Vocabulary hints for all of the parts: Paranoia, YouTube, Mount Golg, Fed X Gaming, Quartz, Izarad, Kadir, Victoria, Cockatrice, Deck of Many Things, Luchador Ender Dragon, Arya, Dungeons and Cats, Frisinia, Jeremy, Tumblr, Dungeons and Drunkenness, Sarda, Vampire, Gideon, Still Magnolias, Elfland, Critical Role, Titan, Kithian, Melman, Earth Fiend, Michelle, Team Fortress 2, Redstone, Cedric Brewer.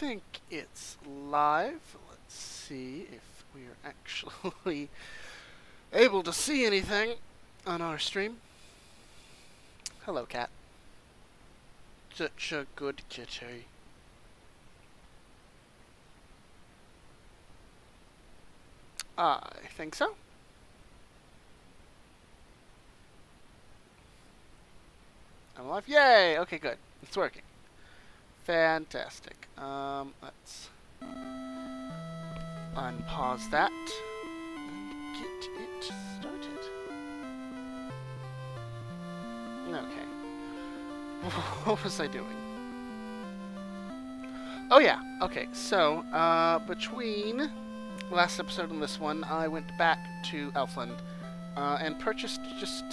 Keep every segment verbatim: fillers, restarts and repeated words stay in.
think it's live. Let's see if we're actually able to see anything on our stream. Hello, cat. Such a good kitty. I think so. I'm alive. Yay! Okay, good. It's working. Fantastic. Um, let's unpause that and get it started. Okay. What was I doing? Oh yeah, okay, so, uh, between last episode and this one, I went back to Elfland, uh, and purchased just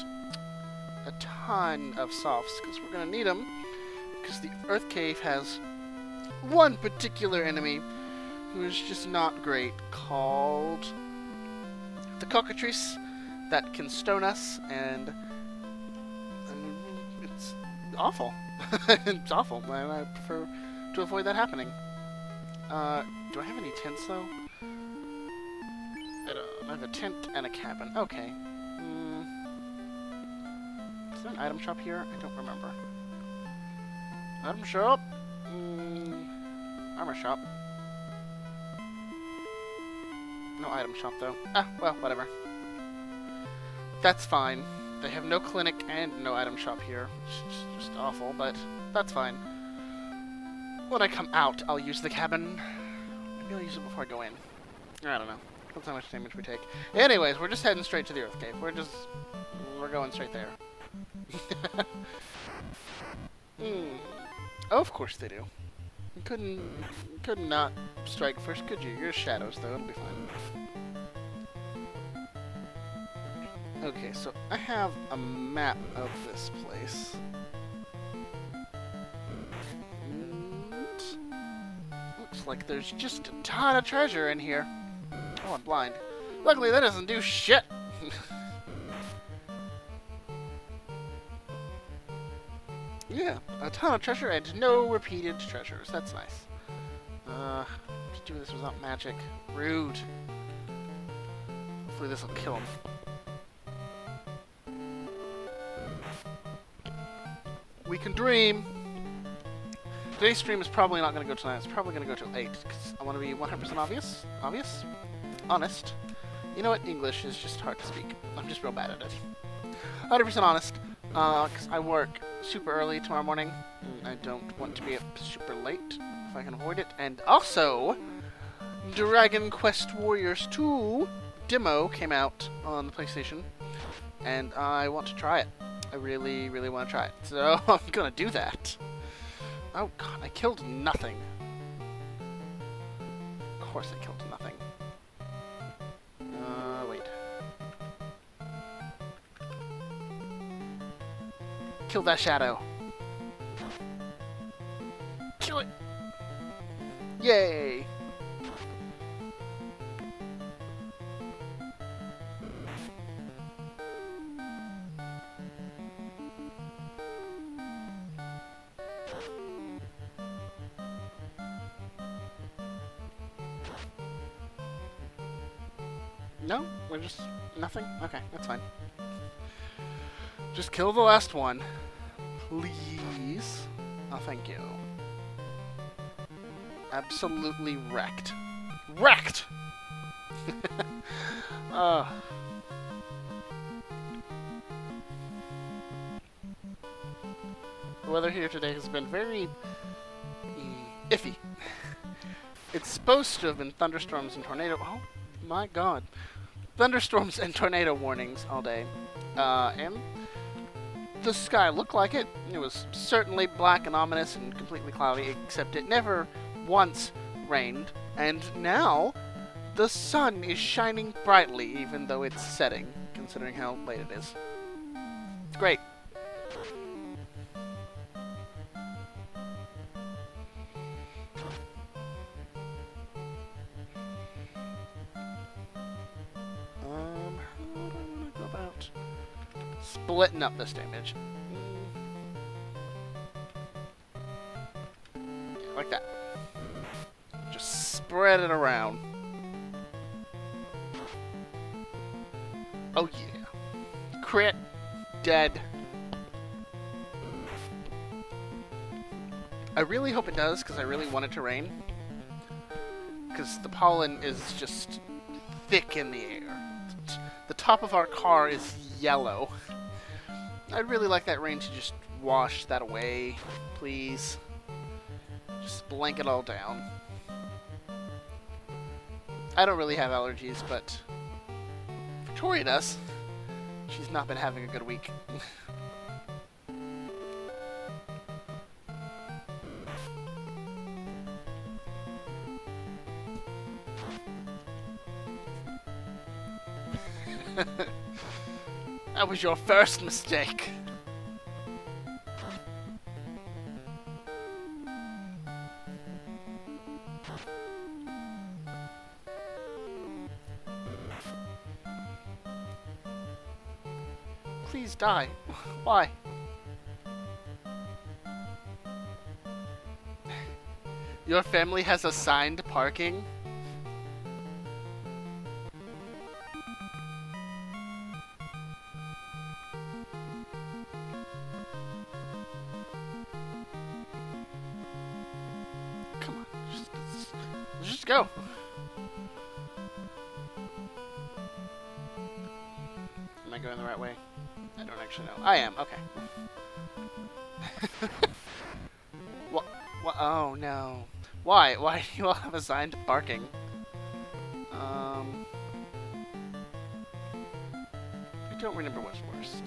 a ton of softs, because we're gonna need them, because the Earth Cave has one particular enemy who is just not great, called the Cockatrice, that can stone us, and awful. It's awful. I, I prefer to avoid that happening. Uh, do I have any tents, though? I, don't, I have a tent and a cabin. Okay. Mm. Is there an item shop here? I don't remember. Item shop? Mm. Armor shop. No item shop, though. Ah, well, whatever. That's fine. They have no clinic and no item shop here. It's just awful, but that's fine. When I come out, I'll use the cabin. Maybe I'll use it before I go in. I don't know. That's how much damage we take. Anyways, we're just heading straight to the Earth Cave. We're just... we're going straight there. mm. Oh, of course they do. You couldn't... You could not strike first, could you? You're shadows, though. It'll be fine. Okay, so I have a map of this place. And looks like there's just a ton of treasure in here. Oh, I'm blind. Luckily, that doesn't do shit! Yeah, a ton of treasure and no repeated treasures. That's nice. Uh, to do this without magic. Rude. Hopefully this will kill him. We can dream! Today's stream is probably not going to go tonight. It's probably going to go till eight, because I want to be one hundred percent obvious. Obvious? Honest. You know what? English is just hard to speak. I'm just real bad at it. one hundred percent honest, because uh, I work super early tomorrow morning. And I don't want to be up super late, if I can avoid it. And also, Dragon Quest Warriors two demo came out on the PlayStation, and I want to try it. I really, really want to try it, so I'm gonna do that. Oh god, I killed nothing. Of course I killed nothing. Uh, wait. Kill that shadow. Kill it! Yay! No? We're just... nothing? Okay, that's fine. Just kill the last one. Please. Oh, thank you. Absolutely wrecked. Wrecked! uh. The weather here today has been very... iffy. It's supposed to have been thunderstorms and tornado... Oh, my god. Thunderstorms and tornado warnings all day. Uh, and the sky looked like it. It was certainly black and ominous and completely cloudy, except it never once rained. And now, the sun is shining brightly, even though it's setting, considering how late it is. It's great. Splitting up this damage. Like that. spread it around. Oh yeah. Crit. Dead. I really hope it does, because I really want it to rain. Because the pollen is just thick in the air. The top of our car is yellow. I'd really like that rain to just wash that away, please. Just blank it all down. I don't really have allergies, but Victoria does. She's not been having a good week. That was your first mistake. Please die. Why? Your family has assigned parking? Go. Am I going the right way? I don't actually know. I am. Okay. What? What? Oh no. Why? Why do you all have assigned parking? Um. I don't remember what's worst.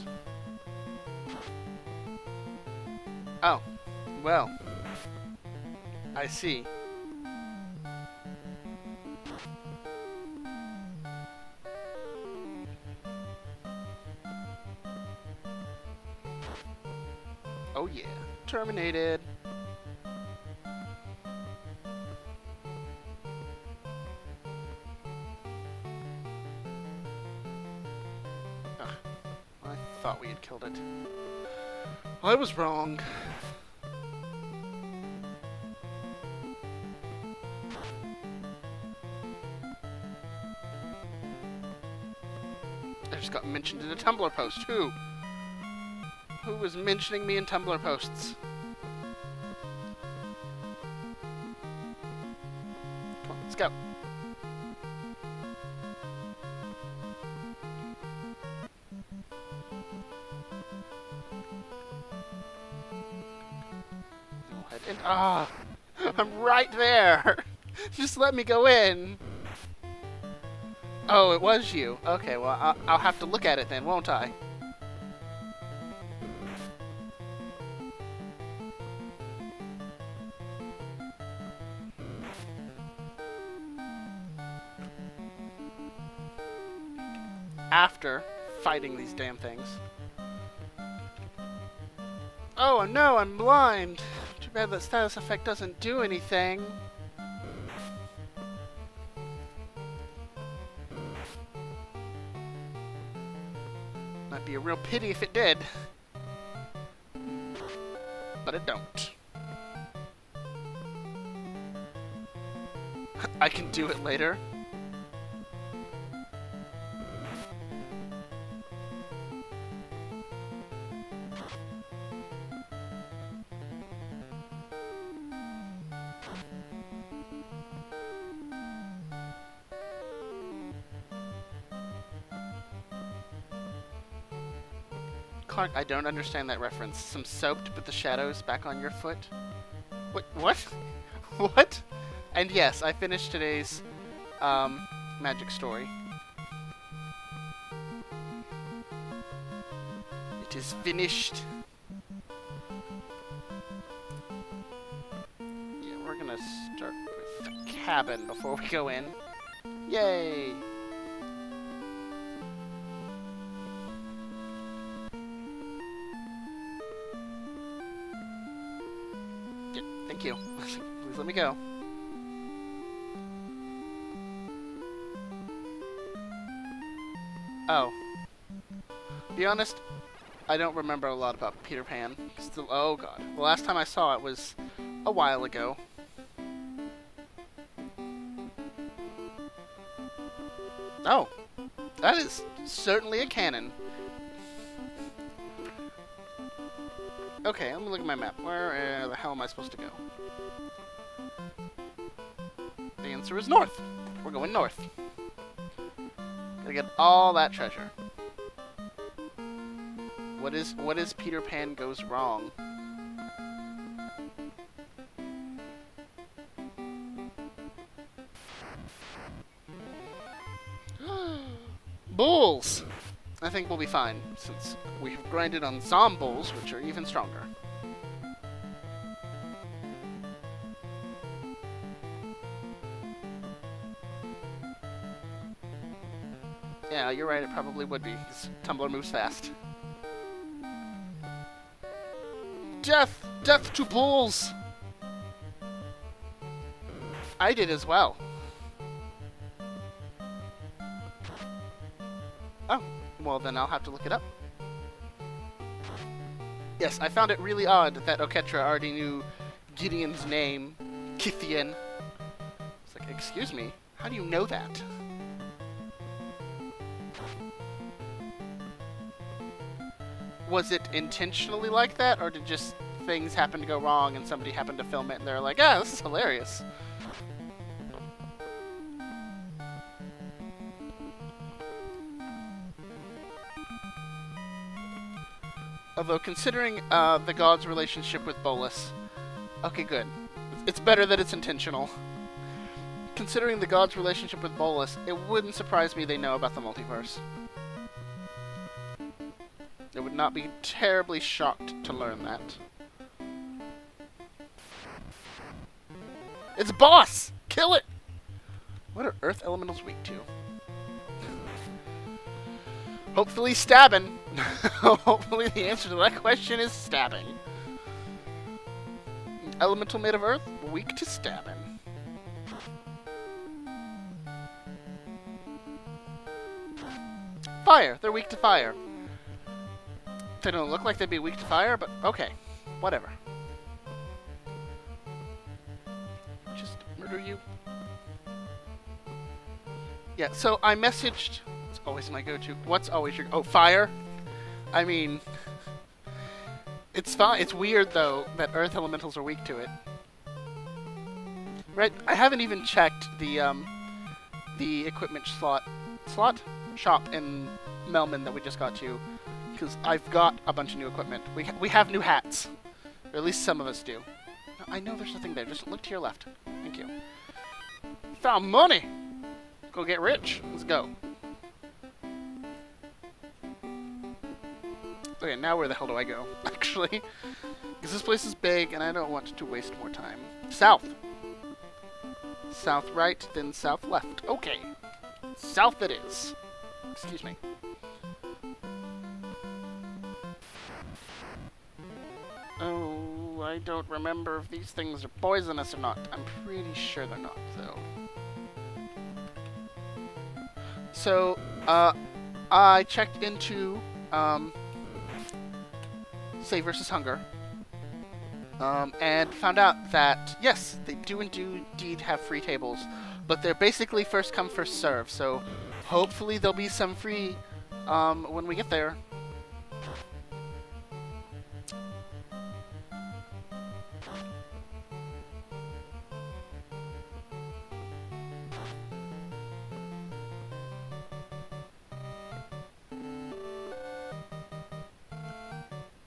Oh. Well. I see. Oh yeah, terminated. Ugh. I thought we had killed it. I was wrong. I just got mentioned in a Tumblr post. Who? Who was mentioning me in Tumblr posts? Come on, let's go. We'll head in. Ah! I'm right there! Just let me go in! Oh, it was you. Okay, well, I'll, I'll have to look at it then, won't I? After fighting these damn things. Oh no, I'm blind! Too bad that status effect doesn't do anything. Might be a real pity if it did. But it don't. I can do it later. Clark, I don't understand that reference. Some soap to put the shadows back on your foot? What? What? What? And yes, I finished today's um, magic story. It is finished. Yeah, we're gonna start with the cabin before we go in. Yay! Thank you. Please let me go. Oh. To be honest, I don't remember a lot about Peter Pan. Still, oh god. The last time I saw it was a while ago. Oh, that is certainly a cannon. Okay, let me look at my map. Where uh, the hell am I supposed to go? The answer is north. We're going north. Gotta get all that treasure. What is what is Peter Pan Goes Wrong? Bulls! I think we'll be fine, since we've grinded on zombies, which are even stronger. Yeah, you're right, it probably would be, because Tumblr moves fast. Death! Death to bulls! I did as well. Oh, well then I'll have to look it up. Yes, I found it really odd that Oketra already knew Gideon's name, Kithian. It's like, excuse me, how do you know that? Was it intentionally like that, or did just things happen to go wrong and somebody happened to film it and they're like, ah, this is hilarious. Although, considering uh, the god's relationship with Bolas... Okay, good. It's better that it's intentional. Considering the god's relationship with Bolas, it wouldn't surprise me they know about the multiverse. I would not be terribly shocked to learn that. It's boss! Kill it! What are Earth Elementals weak to? Hopefully stabbing. Hopefully the answer to that question is stabbing. Elemental made of earth, weak to stabbing. Fire! They're weak to fire. They don't look like they'd be weak to fire, but okay. Whatever. Just murder you. Yeah, so I messaged... Always my go-to. What's always your... Oh, fire? I mean... It's fine. It's weird, though, that Earth Elementals are weak to it. Right? I haven't even checked the, um... the equipment slot... Slot? Shop in Melman that we just got to. Because I've got a bunch of new equipment. We, ha we have new hats. Or at least some of us do. I know there's nothing there. Just look to your left. Thank you. Found money! Go get rich. Let's go. Okay, now where the hell do I go, actually? Because this place is big, and I don't want to waste more time. South! South right, then south left. Okay. South it is. Excuse me. Oh, I don't remember if these things are poisonous or not. I'm pretty sure they're not, though. So, uh, I checked into, um... Save versus Hunger, um, and found out that, yes, they do indeed have free tables, but they're basically first come, first serve, so hopefully there'll be some free um, when we get there.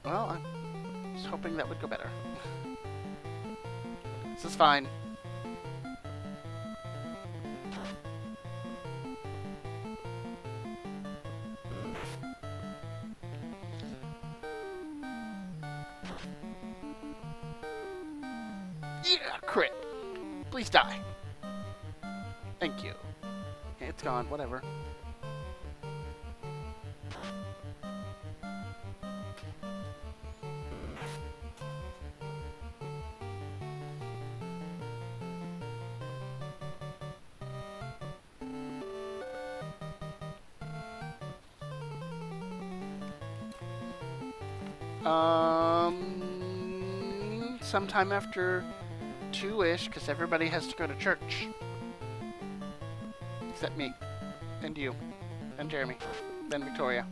Well, I was hoping that would go better. This is fine. Yeah, crit! Please die. Thank you. Okay, it's gone, whatever. Um, sometime after two-ish, because everybody has to go to church. Except me. and you, and Jeremy, then Victoria.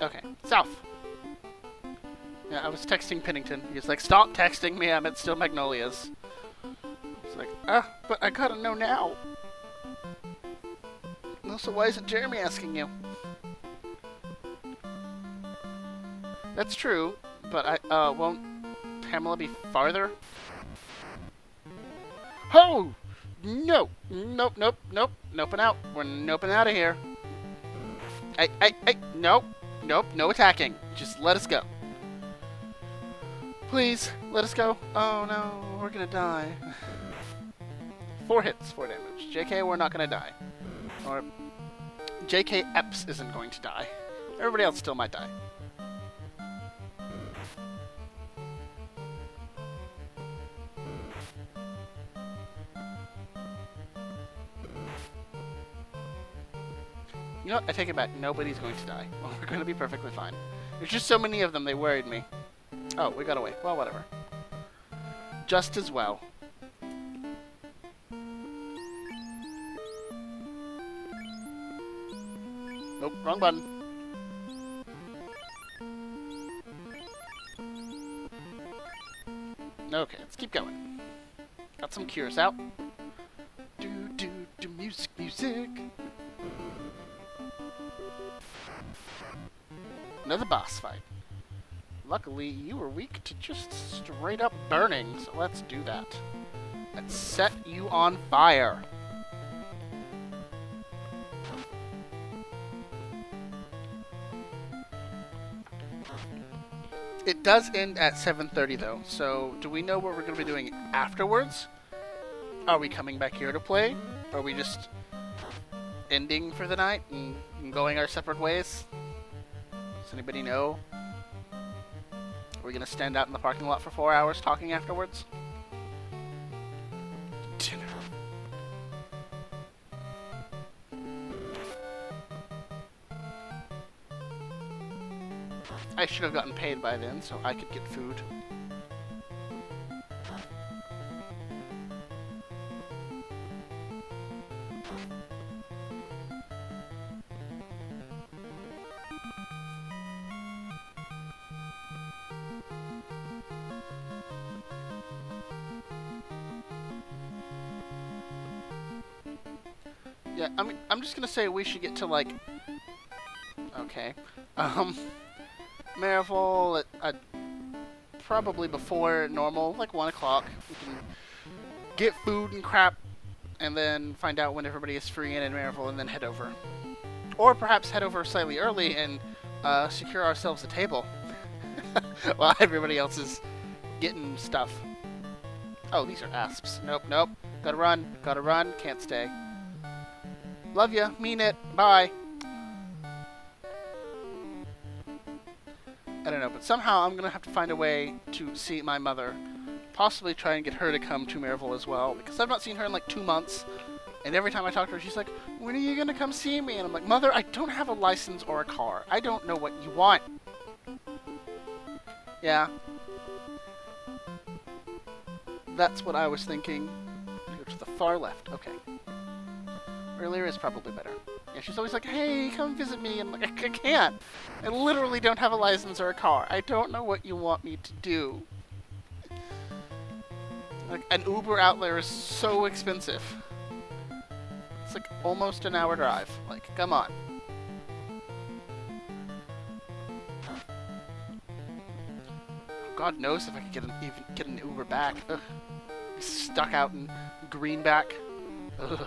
Okay, south. Yeah, I was texting Pennington. He was like, stop texting me, I'm at Still Magnolias. I was like, ah, but I gotta know now. Also, why isn't Jeremy asking you? That's true, but I, uh, won't Pamela be farther? Oh! No! Nope, nope, nope. Noping out. We're noping out of here. I, I, I, nope. Nope, no attacking. Just let us go. Please, let us go. Oh no, we're gonna die. Four hits, four damage. J K, we're not gonna die. Or, J K Epps isn't going to die. Everybody else still might die. You know what? I take it back. Nobody's going to die. Well, we're going to be perfectly fine. There's just so many of them, they worried me. Oh, we got away. Well, whatever. Just as well. Nope, wrong button. Okay, let's keep going. Got some cures out. Do, do, do, music, music. Another boss fight. Luckily, you were weak to just straight up burning, so let's do that. Let's set you on fire. It does end at seven thirty though, so do we know what we're going to be doing afterwards? Are we coming back here to play? Are we just ending for the night and going our separate ways? Does anybody know? Are we gonna stand out in the parking lot for four hours talking afterwards? Dinner. I should have gotten paid by then so I could get food. Yeah, I mean, I'm just gonna say we should get to, like, okay, um, Marvel, at, at probably before normal, like one o'clock, we can get food and crap, and then find out when everybody is free and in Marvel, and then head over. Or perhaps head over slightly early and uh, secure ourselves a table, while everybody else is getting stuff. Oh, these are asps. Nope, nope, gotta run, gotta run, can't stay. Love ya. Mean it. Bye. I don't know, but somehow I'm going to have to find a way to see my mother. Possibly try and get her to come to Maryville as well, because I've not seen her in like two months. And every time I talk to her, she's like, when are you going to come see me? And I'm like, Mother, I don't have a license or a car. I don't know what you want. Yeah. That's what I was thinking. Go to the far left. Okay. Earlier is probably better. Yeah, she's always like, hey, come visit me. And I'm like, I can't. I literally don't have a license or a car. I don't know what you want me to do. Like, an Uber out there is so expensive. It's like almost an hour drive. Like, come on. God knows if I could get an, even get an Uber back. Ugh. Stuck out in Greenback. Ugh.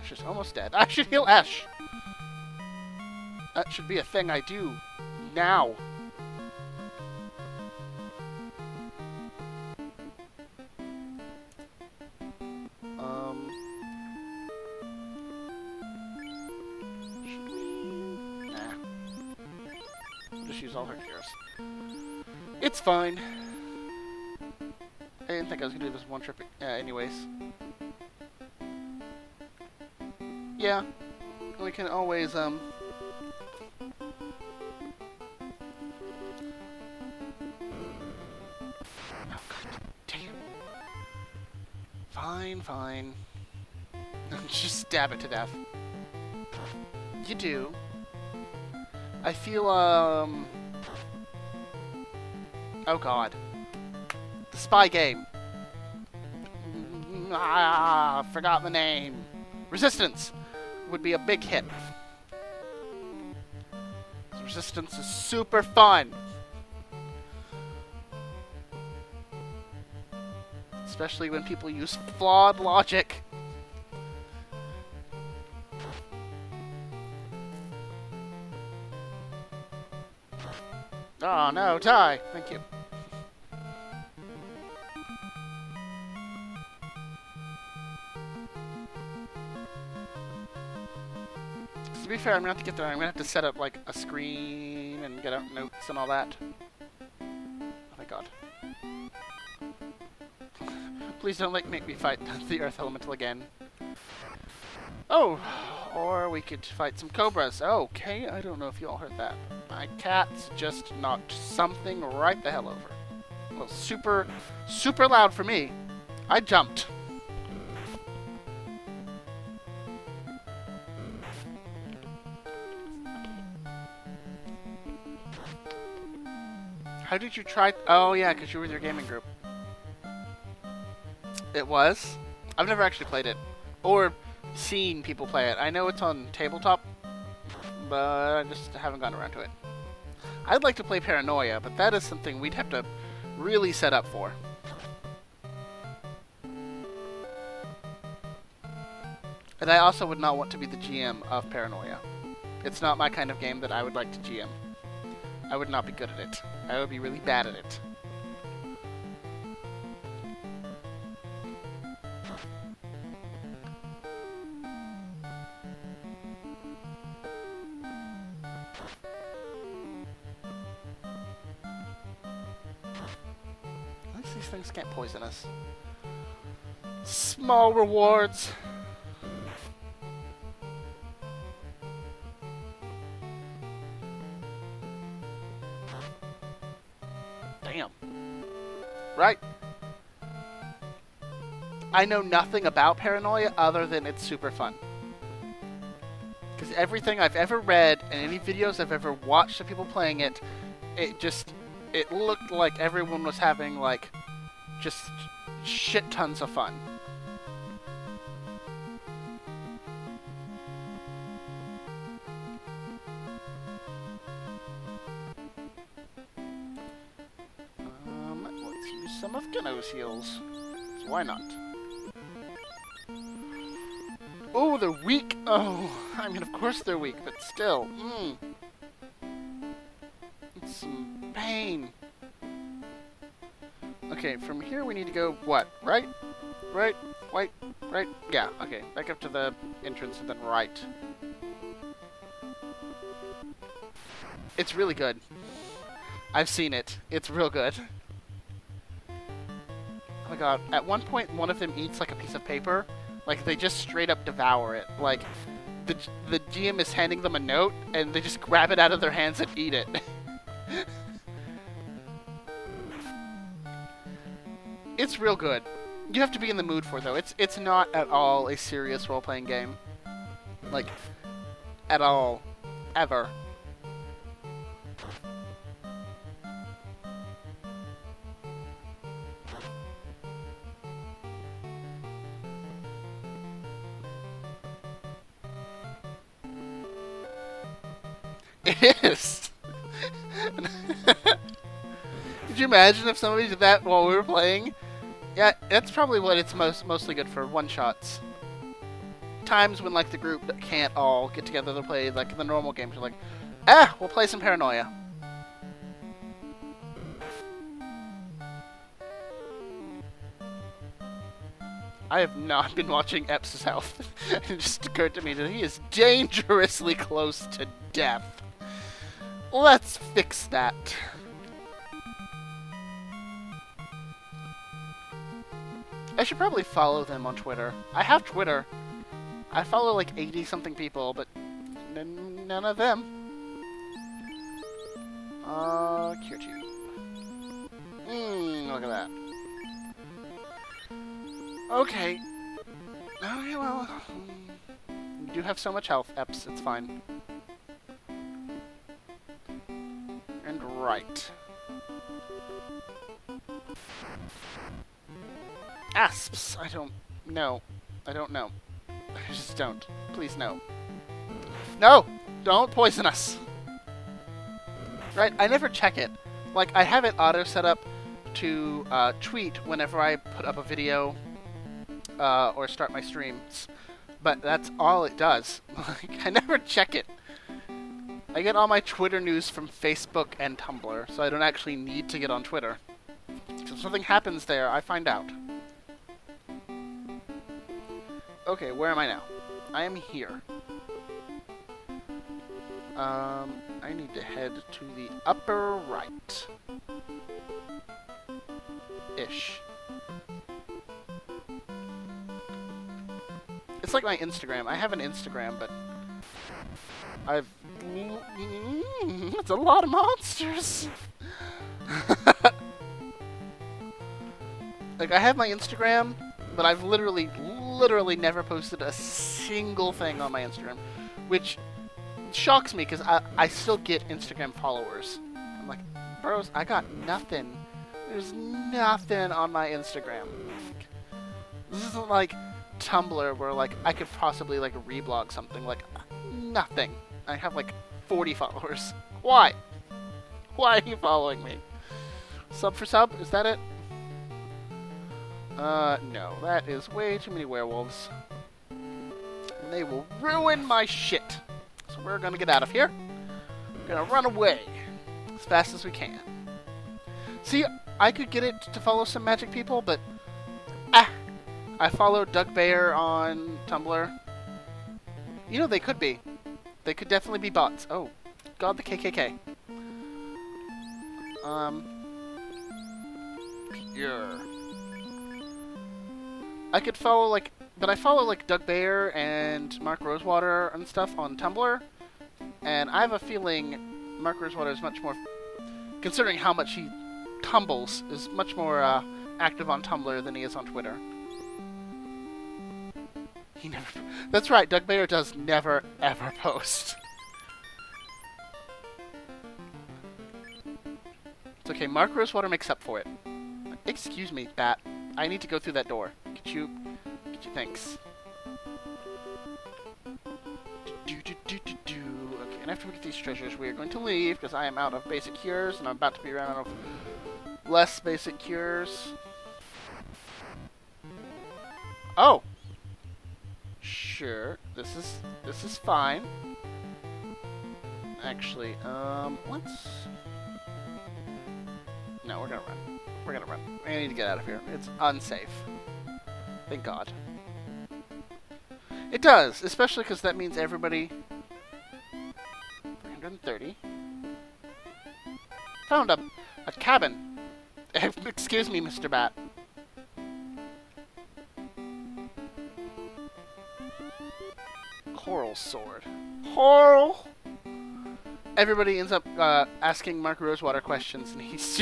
Ash is almost dead. I should heal Ash! That should be a thing I do. Now. Um... Should we... use all her cures. It's fine. I didn't think I was gonna do this one trip uh, anyways. Yeah, we can always, um... oh, God damn. Fine, fine. Just stab it to death. You do. I feel, um... oh, God. The spy game. Ah, forgot the name. Resistance would be a big hit. Resistance is super fun. Especially when people use flawed logic. Oh no, die! Thank you. To be fair, I'm gonna have to get there. I'm gonna have to set up like a screen and get out notes and all that. Oh my god. Please don't like make me fight the Earth Elemental again. Oh, or we could fight some cobras. Okay, I don't know if you all heard that. My cat's just knocked something right the hell over. Well, super, super loud for me. I jumped. How did you try? Oh yeah, because you were with your gaming group. It was? I've never actually played it. Or seen people play it. I know it's on tabletop, but I just haven't gotten around to it. I'd like to play Paranoia, but that is something we'd have to really set up for. And I also would not want to be the G M of Paranoia. It's not my kind of game that I would like to G M. I would not be good at it. I would be really bad at it. At least these things can't poison us. Small rewards. Right? I know nothing about Paranoia other than it's super fun. Because everything I've ever read and any videos I've ever watched of people playing it, it just, it looked like everyone was having, like, just shit tons of fun. Some of Keno's heals. So why not? Oh, they're weak! Oh, I mean, of course they're weak, but still. Mmm. It's some pain. Okay, from here we need to go, what? Right? Right? Right? Right? Yeah, okay. Back up to the entrance and then right. It's really good. I've seen it. It's real good. Oh my god, at one point one of them eats like a piece of paper, like they just straight up devour it. Like, the, the G M is handing them a note and they just grab it out of their hands and eat it. It's real good. You have to be in the mood for it though. It's, it's not at all a serious role-playing game. Like, at all. Ever. It is! Could you imagine if somebody did that while we were playing? Yeah, that's probably what it's most mostly good for, one-shots. Times when, like, the group can't all get together to play, like, the normal games are like, ah, we'll play some Paranoia. I have not been watching Epps' health. It just occurred to me that he is dangerously close to death. Let's fix that. I should probably follow them on Twitter. I have Twitter. I follow like eighty something people, but n none of them. Uh, cute. Mmm, look at that. Okay. Okay, well... You do have so much health, Eps, it's fine. And right. Asps! I don't know. I don't know. I just don't. Please, no. No! Don't poison us! Right? I never check it. Like, I have it auto set up to uh, tweet whenever I put up a video uh, or start my streams. But that's all it does. Like, I never check it. I get all my Twitter news from Facebook and Tumblr, so I don't actually need to get on Twitter. So if something happens there, I find out. Okay, where am I now? I am here. Um, I need to head to the upper right. Ish. It's like my Instagram. I have an Instagram, but... I've... It's a lot of monsters! Like, I have my Instagram, but I've literally... literally never posted a single thing on my Instagram, which shocks me because I, I still get Instagram followers. I'm like, bros, I got nothing. There's nothing on my Instagram. Like, this isn't like Tumblr where like I could possibly like reblog something. Like, nothing. I have like forty followers. Why? Why are you following me? Sub for sub? Is that it? Uh, no. That is way too many werewolves. And they will ruin my shit. So we're gonna get out of here. We're gonna run away. As fast as we can. See, I could get it to follow some magic people, but... Ah! I followed Doug Bayer on Tumblr. You know, they could be. They could definitely be bots. Oh. God, the K K K. Um... Yeah. I could follow, like, but I follow, like, Doug Bayer and Mark Rosewater and stuff on Tumblr, and I have a feeling Mark Rosewater is much more, considering how much he tumbles, is much more uh, active on Tumblr than he is on Twitter. He never, that's right, Doug Bayer does never, ever post. It's okay, Mark Rosewater makes up for it. Excuse me, Bat. I need to go through that door. Could you... Could you... Thanks. Do-do-do-do-do. Okay, and after we get these treasures, we are going to leave, because I am out of basic cures, and I'm about to be around out of less basic cures. Oh! Sure. This is... This is fine. Actually, um... Let's... No, we're gonna run. We're gonna run. I need to get out of here. It's unsafe. Thank God. It does, especially because that means everybody... three hundred thirty. Found a, a cabin. Excuse me, Mister Bat. Coral sword. Coral! Everybody ends up uh, asking Mark Rosewater questions, and he's...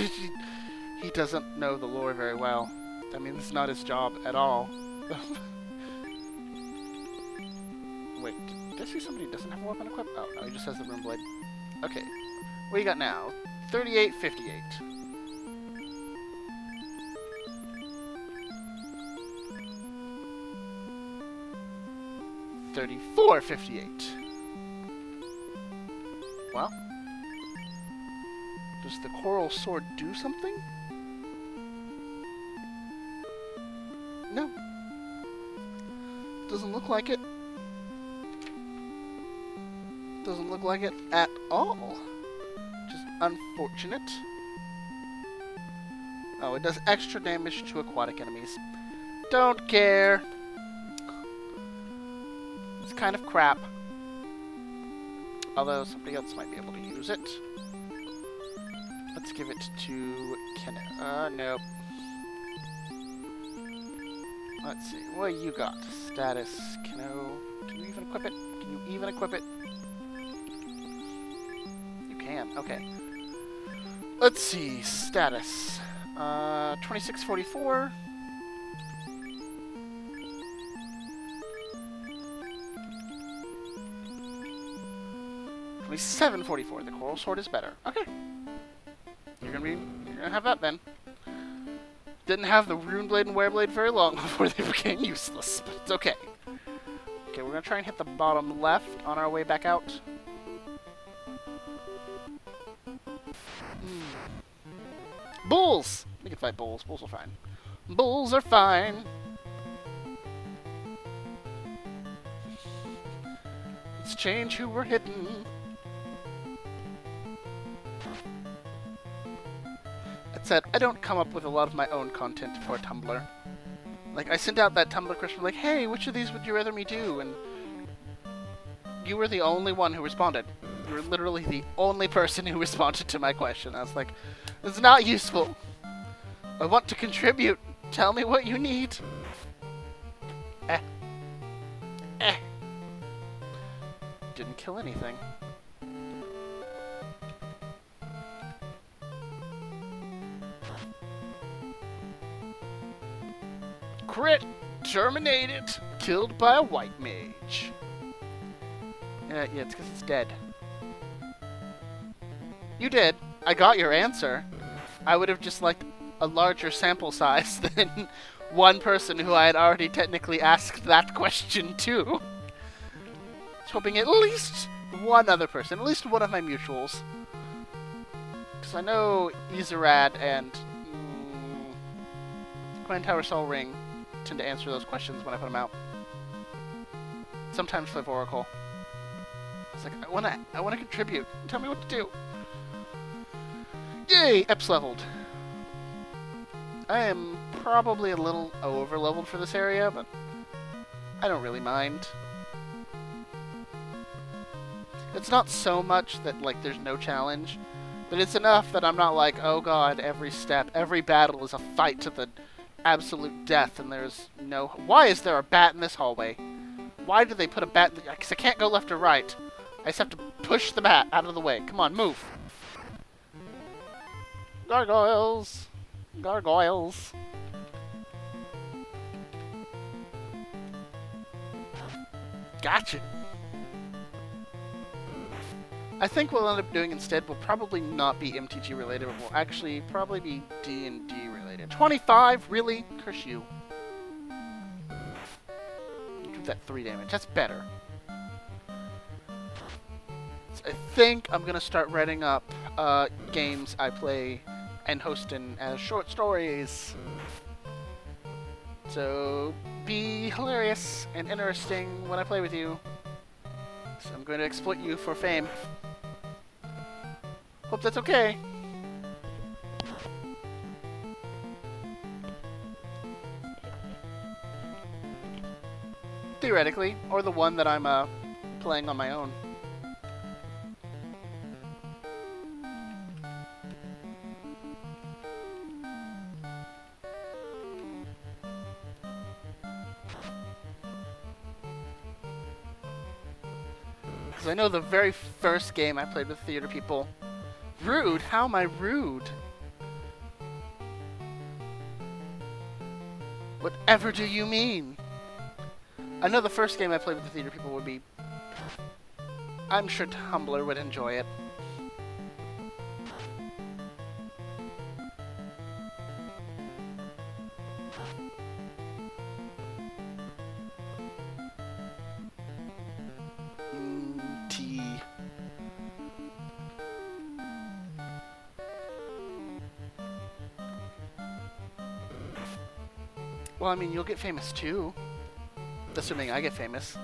He doesn't know the lore very well. I mean, it's not his job at all. Wait, did I see somebody who doesn't have a weapon equipped? Oh, no, he just has the broom blade. Okay, what do you got now? thirty-eight fifty-eight. thirty-four fifty-eight. Well, does the coral sword do something? No. Doesn't look like it. Doesn't look like it at all. Just unfortunate. Oh, it does extra damage to aquatic enemies. Don't care. It's kind of crap. although somebody else might be able to use it. Let's give it to Keno. Uh, nope. Let's see, what you got? Status, Keno. Can you even equip it? Can you even equip it? You can, okay. Let's see, status. Uh, twenty-six forty-four. twenty-seven forty-four, the coral sword is better. Okay. You're gonna be, you're gonna have that then. Didn't have the rune blade and wear blade very long before they became useless, but it's okay. Okay, we're gonna try and hit the bottom left on our way back out. Mm. Bulls! We can fight bulls. Bulls are fine. Bulls are fine! Let's change who we're hitting. Said, I don't come up with a lot of my own content for Tumblr. Like, I sent out that Tumblr question like, hey, which of these would you rather me do? And you were the only one who responded. You were literally the only person who responded to my question. I was like, it's not useful. I want to contribute. Tell me what you need. Eh. Eh. Didn't kill anything. Crit! Terminated! Killed by a white mage. Uh, yeah, it's because it's dead. You did. I got your answer. I would have just liked a larger sample size than one person who I had already technically asked that question to. I was hoping at least one other person, at least one of my mutuals. Because I know Izarad and mm, Clan Tower Sol Ring tend to answer those questions when I put them out. Sometimes Flip Oracle. It's like, I wanna, I wanna contribute. Tell me what to do. Yay! Eps leveled. I am probably a little over leveled for this area, but I don't really mind. It's not so much that, like, there's no challenge, but it's enough that I'm not like, oh god, every step, every battle is a fight to the absolute death, and there's no... Why is there a bat in this hallway? Why do they put a bat in the... Because I can't go left or right. I just have to push the bat out of the way. Come on, move. Gargoyles. Gargoyles. Gotcha. I think what we'll end up doing instead will probably not be M T G related, but will actually probably be D and D related. twenty-five? Really? Curse you. Do that three damage. That's better. So I think I'm going to start writing up uh, games I play and hosting as short stories. So be hilarious and interesting when I play with you. So I'm going to exploit you for fame. Hope that's okay. Theoretically, or the one that I'm uh, playing on my own. Because I know the very first game I played with theater people. Rude? How am I rude? Whatever do you mean? I know the first game I played with the theater people would be... I'm sure Tumblr would enjoy it. Mm, tea. Well, I mean, you'll get famous too. Assuming I get famous.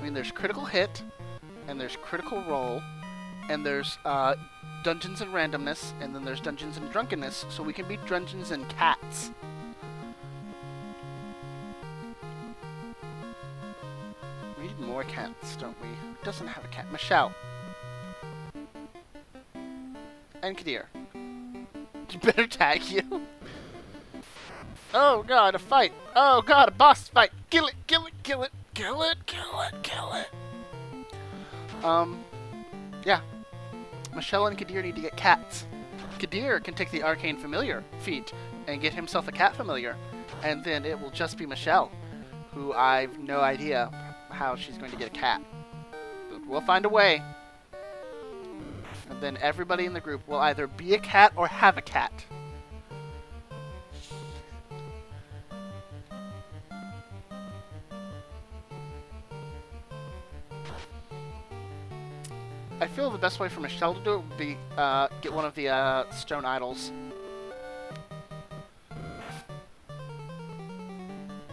I mean, there's critical hit, and there's critical roll, and there's uh, dungeons and randomness, and then there's dungeons and drunkenness, so we can beat dungeons and cats. We need more cats, don't we? Who doesn't have a cat? Michelle. And Kadir. You better tag you. Oh god, a fight! Oh god, a boss fight! Kill it, kill it, kill it, kill it, kill it, kill it! Um, yeah. Michelle and Kadir need to get cats. Kadir can take the Arcane Familiar feat and get himself a Cat Familiar, and then it will just be Michelle, who I've no idea how she's going to get a cat. But we'll find a way. And then everybody in the group will either be a cat or have a cat. I feel the best way for Michelle to do it would be uh, get one of the uh, stone idols.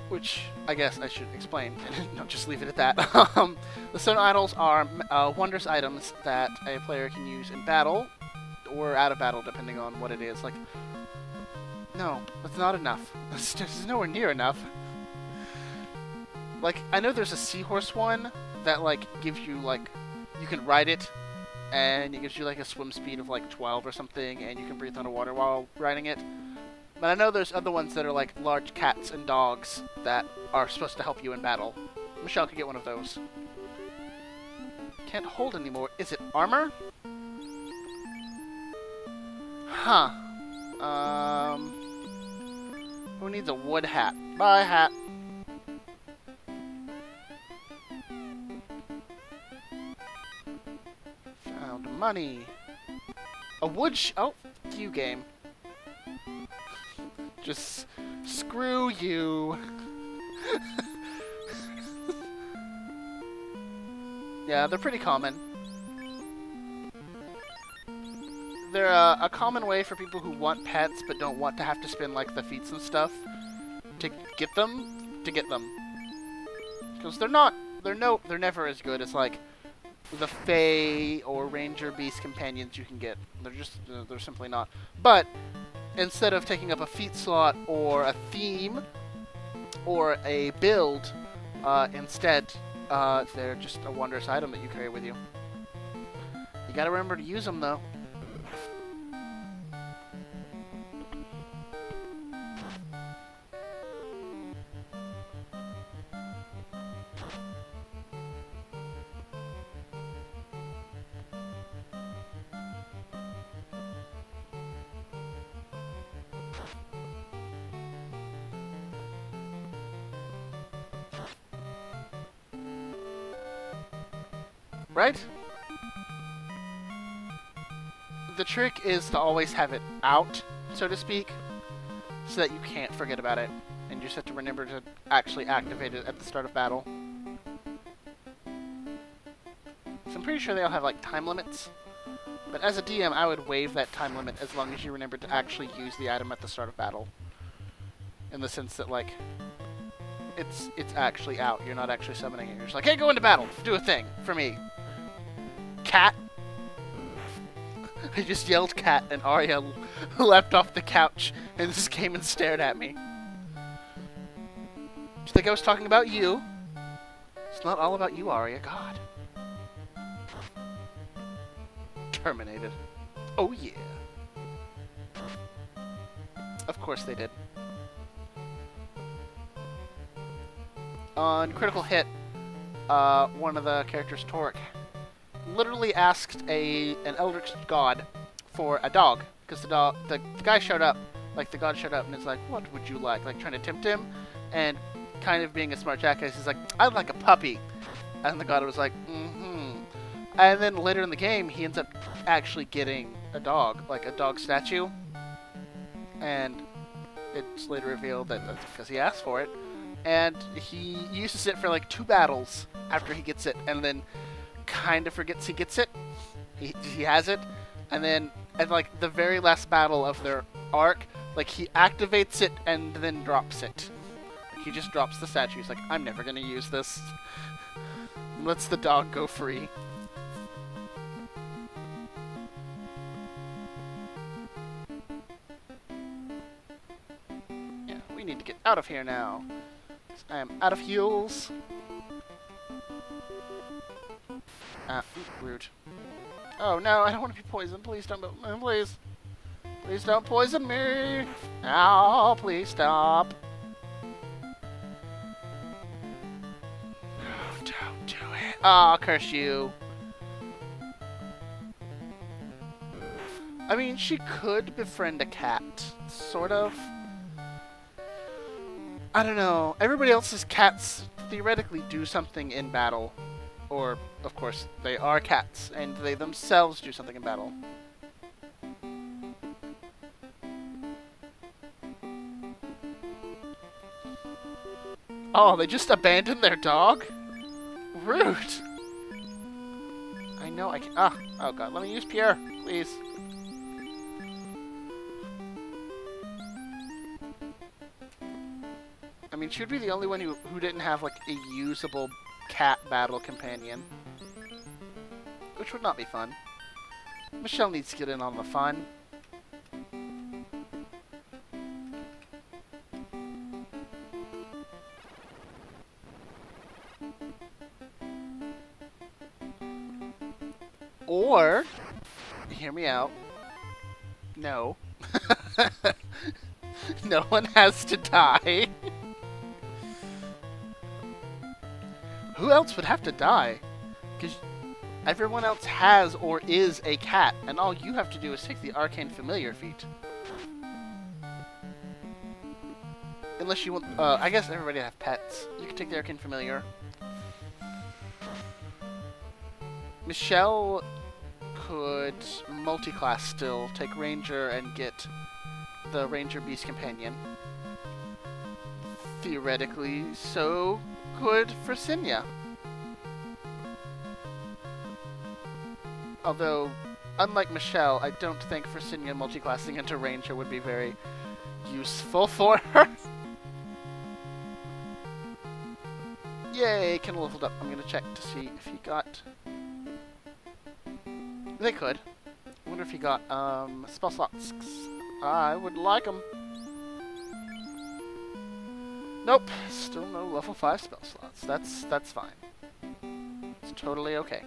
Which, I guess I should explain, and not just leave it at that. um, the stone idols are uh, wondrous items that a player can use in battle, or out of battle, depending on what it is. Like, no, that's not enough. That's just nowhere near enough. Like, I know there's a seahorse one that, like, gives you, like, you can ride it, and it gives you like a swim speed of like twelve or something, and you can breathe underwater while riding it. But I know there's other ones that are like large cats and dogs that are supposed to help you in battle. Michelle could get one of those. Can't hold anymore. Is it armor? Huh. Um. Who needs a wood hat? Bye, hat. Money. A wood sh- oh, you game. Just screw you. Yeah, they're pretty common. They're uh, a common way for people who want pets but don't want to have to spend like the feats and stuff to get them, to get them. Because they're not, they're no, they're never as good as like the Fae or Ranger Beast companions you can get. They're just, uh, they're simply not. But instead of taking up a feat slot or a theme or a build, uh, instead uh, they're just a wondrous item that you carry with you. You gotta remember to use them though. Right? The trick is to always have it out, so to speak, so that you can't forget about it, and you just have to remember to actually activate it at the start of battle. So I'm pretty sure they all have like time limits, but as a D M I would waive that time limit as long as you remember to actually use the item at the start of battle. In the sense that like, it's, it's actually out, you're not actually summoning it, you're just like, hey, go into battle, do a thing, for me. Cat. I just yelled cat and Arya leapt off the couch and just came and stared at me. Did you think I was talking about you? It's not all about you, Arya. God. Terminated. Oh yeah. Of course they did. On critical hit, uh, one of the characters, Torek, literally asked a an eldritch god for a dog, because the dog the, the guy showed up, like the god showed up and is like, what would you like, like trying to tempt him, and kind of being a smart jackass, he's like, I'd like a puppy, and the god was like, mm-hmm, and then later in the game he ends up actually getting a dog, like a dog statue, and it's later revealed that that's because he asked for it, and he uses it for like two battles after he gets it, and then kind of forgets he gets it, he, he has it, and then at like the very last battle of their arc, like he activates it and then drops it. he just drops the statue. He's like, I'm never gonna use this. Lets the dog go free. Yeah, we need to get out of here now. I am out of heals. Ah, rude. Oh no, I don't want to be poisoned. Please don't, please. Please don't poison me. Ow, please stop. No, don't do it. Ah, oh, curse you. I mean, she could befriend a cat, sort of. I don't know. Everybody else's cats theoretically do something in battle. Or, of course, they are cats, and they themselves do something in battle. Oh, they just abandoned their dog? Rude! I know I can- ah! Oh god, let me use Pierre, please. I mean, she would be the only one who, who didn't have, like, a usable cat battle companion. Which would not be fun. Michelle needs to get in on the fun. Or, hear me out, no. No one has to die. Who else would have to die? Because everyone else has or is a cat, and all you have to do is take the Arcane Familiar feat. Unless you want, uh, I guess everybody have pets. You can take the Arcane Familiar. Michelle could multi-class still, take Ranger and get the Ranger Beast Companion. Theoretically, so could Frisinia. Although, unlike Michelle, I don't think Frisinia multiclassing into Ranger would be very useful for her. Yay, Keno leveled up. I'm gonna check to see if he got... They could. I wonder if he got, um, spell slots. I would like them. Nope. Still no level five spell slots. That's, that's fine. It's totally okay.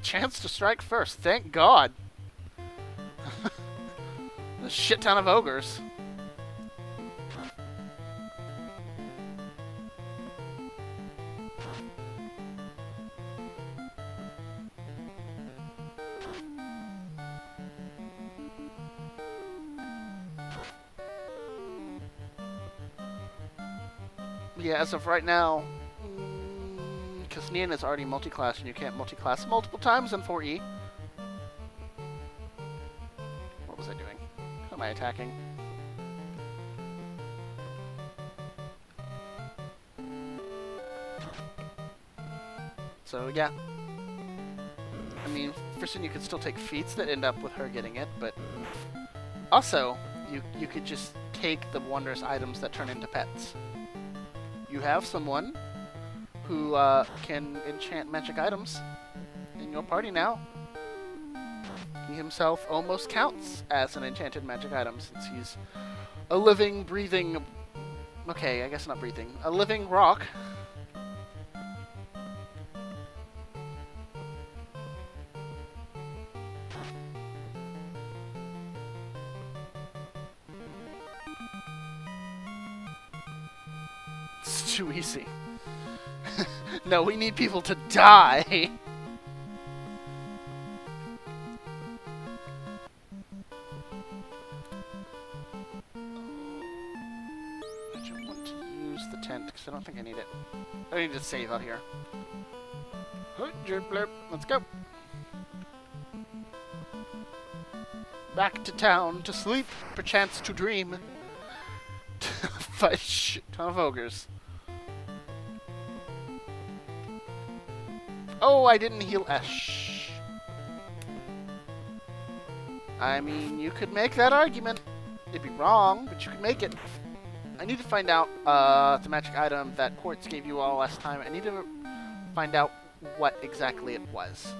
Chance to strike first. Thank God. A shit ton of ogres. Yeah, as of right now, because Nia is already multi-class and you can't multi-class multiple times in four E. What was I doing? Am I attacking? So, yeah. I mean, first you could still take feats that end up with her getting it, but... Also, you, you could just take the wondrous items that turn into pets. You have someone who uh, can enchant magic items in your party now. He himself almost counts as an enchanted magic item since he's a living, breathing... Okay, I guess not breathing. A living rock. It's too easy. No, we need people to die! I don't think I need it. I need to save out here. Let's go! Back to town to sleep, perchance to dream. Fight shit ton of ogres. Oh, I didn't heal Ash. I mean, you could make that argument. It'd be wrong, but you could make it. I need to find out uh, the magic item that Quartz gave you all last time. I need to find out what exactly it was.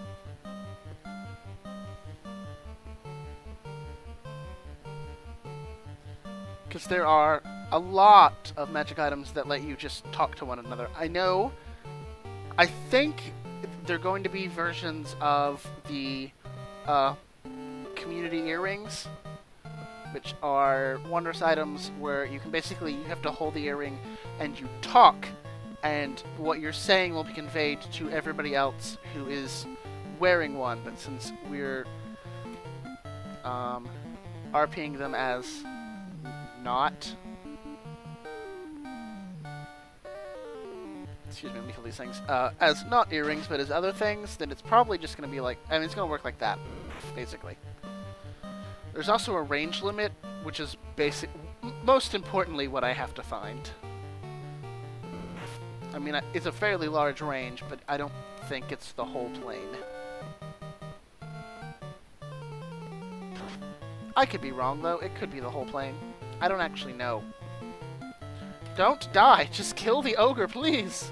Because there are a lot of magic items that let you just talk to one another. I know, I think they're going to be versions of the uh, community earrings, which are wondrous items where you can basically, you have to hold the earring and you talk, and what you're saying will be conveyed to everybody else who is wearing one. But since we're um, RPing them as not. Excuse me, let me kill these things. Uh, as not earrings, but as other things, then it's probably just going to be like, I mean, it's going to work like that, basically. There's also a range limit, which is basic, most importantly, what I have to find. I mean, it's a fairly large range, but I don't think it's the whole plane. I could be wrong, though. It could be the whole plane. I don't actually know. Don't die! Just kill the ogre, please!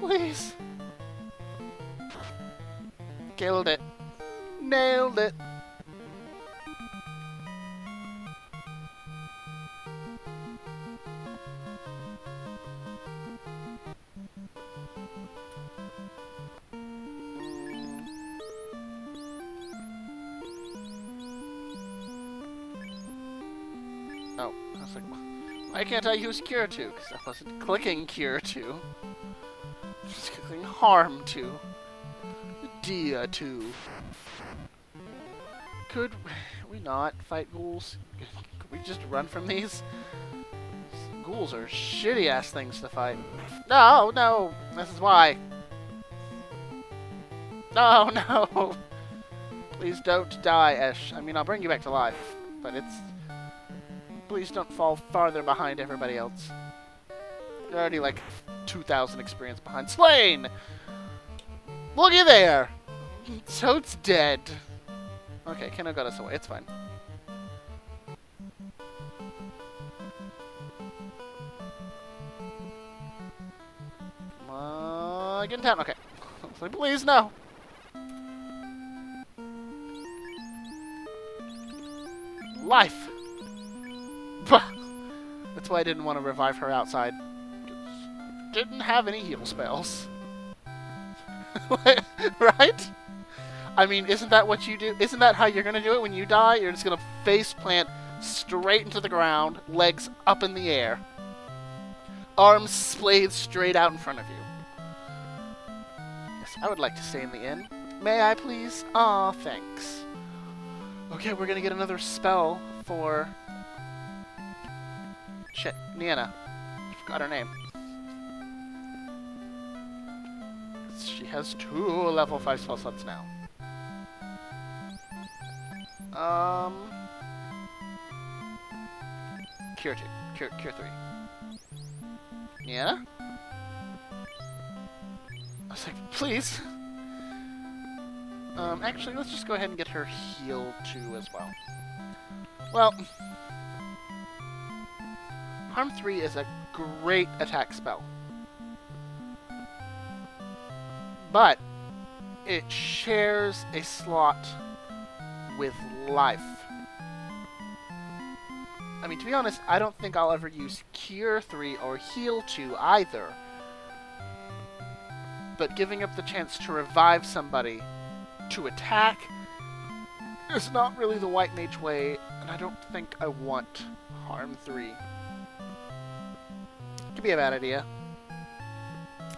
Please! Killed it. Nailed it! Why can't I use Cure two? Because I wasn't clicking Cure two. Just clicking Harm two. Dia two. Could we not fight ghouls? Could we just run from these? Ghouls are shitty-ass things to fight. No, no! This is why. No, no! Please don't die, Ash. I mean, I'll bring you back to life. But it's... Please don't fall farther behind everybody else. You're already like two thousand experience behind. Slain! Looky there! Toad's dead. Okay, Keno got us away. It's fine. Come on, get in town. Okay. Please, no! Life! That's why I didn't want to revive her outside. Didn't have any heal spells. Right? I mean, isn't that what you do? Isn't that how you're going to do it when you die? You're just going to face plant straight into the ground, legs up in the air. Arms splayed straight out in front of you. Yes, I would like to stay in the inn. May I please? Aw, thanks. Okay, we're going to get another spell for... Shit, Nia. Forgot her name. She has two level five spell slots now. Um. Cure two. Cure, cure three. Nia? I was like, please! Um, actually, let's just go ahead and get her heal too as well. Well. Harm three is a great attack spell. But it shares a slot with life. I mean, to be honest, I don't think I'll ever use Cure three or Heal two either. But giving up the chance to revive somebody to attack is not really the White Mage way, and I don't think I want Harm three. Be a bad idea.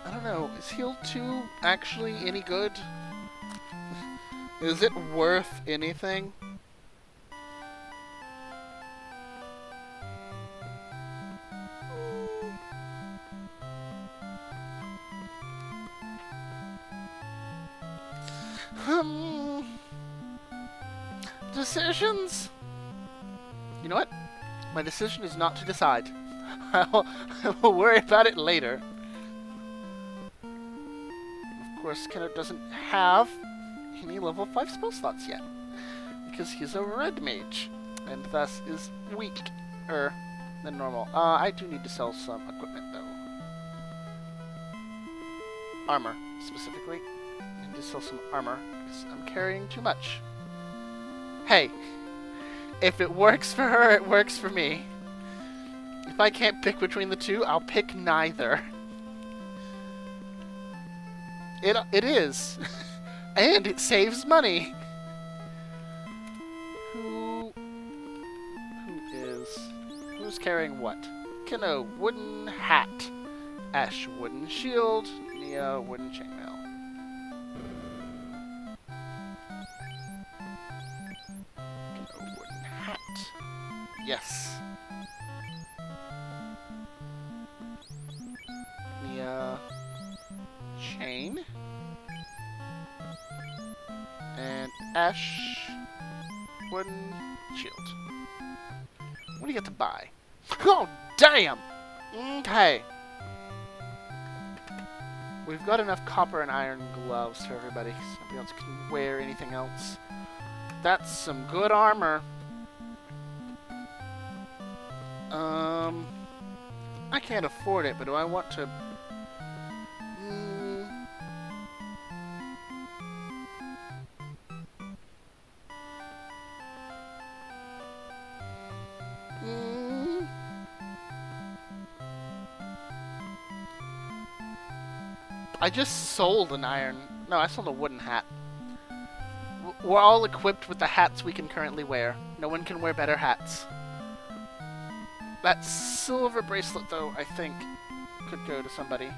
I don't know, is Heal two actually any good? Is it worth anything? Hmm. Decisions? You know what? My decision is not to decide. I'll worry about it later. Of course, Keno doesn't have any level five spell slots yet, because he's a red mage, and thus is weaker than normal. Uh, I do need to sell some equipment, though. Armor, specifically. I need to sell some armor, because I'm carrying too much. Hey! If it works for her, it works for me. If I can't pick between the two, I'll pick neither. It, it is. And it saves money. Who... Who is... Who's carrying what? Keno, wooden hat. Ash, wooden shield. Nia, wooden chainmail. Keno, wooden hat. Yes. Nia... chain. And Ash... wooden shield. What do you get to buy? Oh, damn! Okay. We've got enough copper and iron gloves for everybody, so nobody else can wear anything else. That's some good armor. Um... I can't afford it, but do I want to... I just sold an iron... No, I sold a wooden hat. We're all equipped with the hats we can currently wear. No one can wear better hats. That silver bracelet, though, I think, could go to somebody.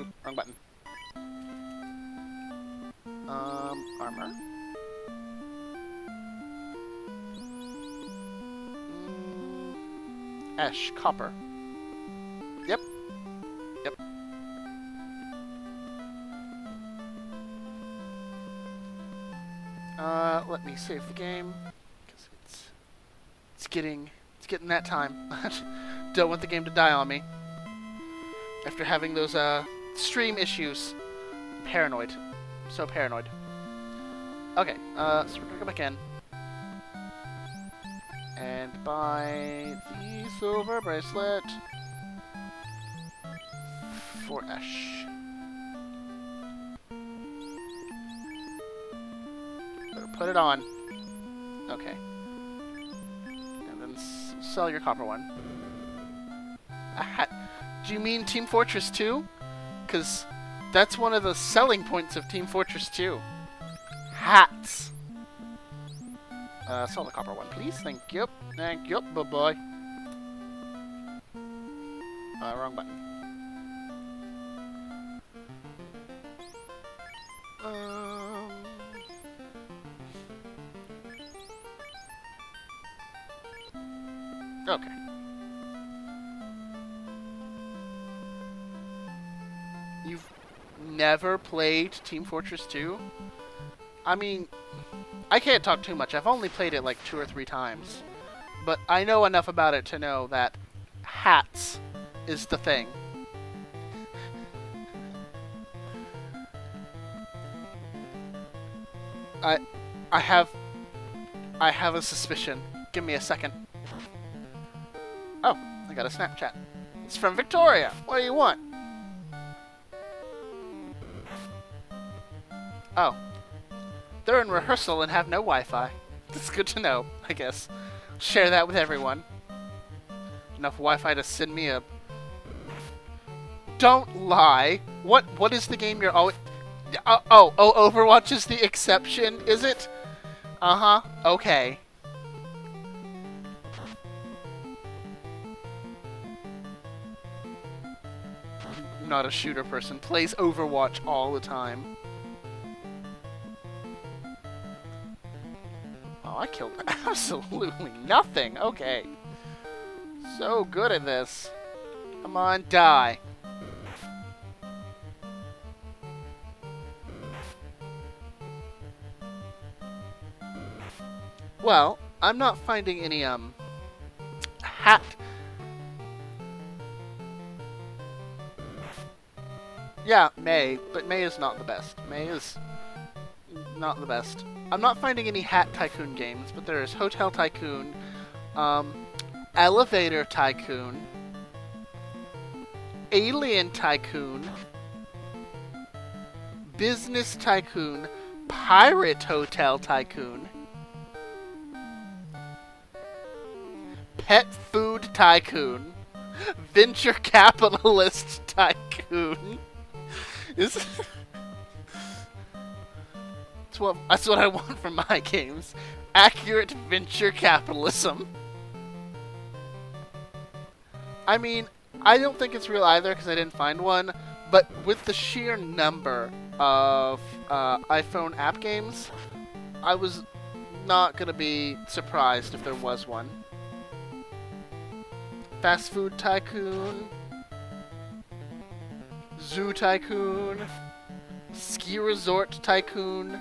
Oop, wrong button. Um, armor. Mm, ash, copper. Yep. Yep. Uh, let me save the game, because it's, it's getting, it's getting that time. Don't want the game to die on me. After having those, uh, stream issues. I'm paranoid. I'm so paranoid. Okay, uh, so we're gonna go back in. And buy the silver bracelet. For Ash. Put it on. Okay. And then s sell your copper one. A hat. Do you mean Team Fortress two? Because that's one of the selling points of Team Fortress two. Hats. Uh, sell the copper one, please. Thank you. Thank you, bye boy. Uh, wrong button. Um... Okay. You've never played Team Fortress two? I mean, I can't talk too much. I've only played it like two or three times. But I know enough about it to know that hats is the thing. I I have I have a suspicion. Give me a second. Oh, I got a Snapchat. It's from Victoria. What do you want? Oh. They're in rehearsal and have no Wi-Fi. That's good to know, I guess. Share that with everyone. Enough Wi-Fi to send me a... Don't lie. What? What is the game you're always... Oh, oh, oh, Overwatch is the exception, is it? Uh-huh. Okay. Not a shooter person, plays Overwatch all the time. Oh, I killed absolutely nothing. Okay. So good at this. Come on, die. Well, I'm not finding any, um, hat. Yeah, May, but May is not the best. May is not the best. I'm not finding any Hat Tycoon games, but there is Hotel Tycoon, um, Elevator Tycoon, Alien Tycoon, Business Tycoon, Pirate Hotel Tycoon, Pet Food Tycoon, Venture Capitalist Tycoon. Is it's what, that's what I want from my games. Accurate venture capitalism. I mean, I don't think it's real either because I didn't find one, but with the sheer number of uh, iPhone app games, I was not going to be surprised if there was one. Fast Food Tycoon, Zoo Tycoon, Ski Resort Tycoon,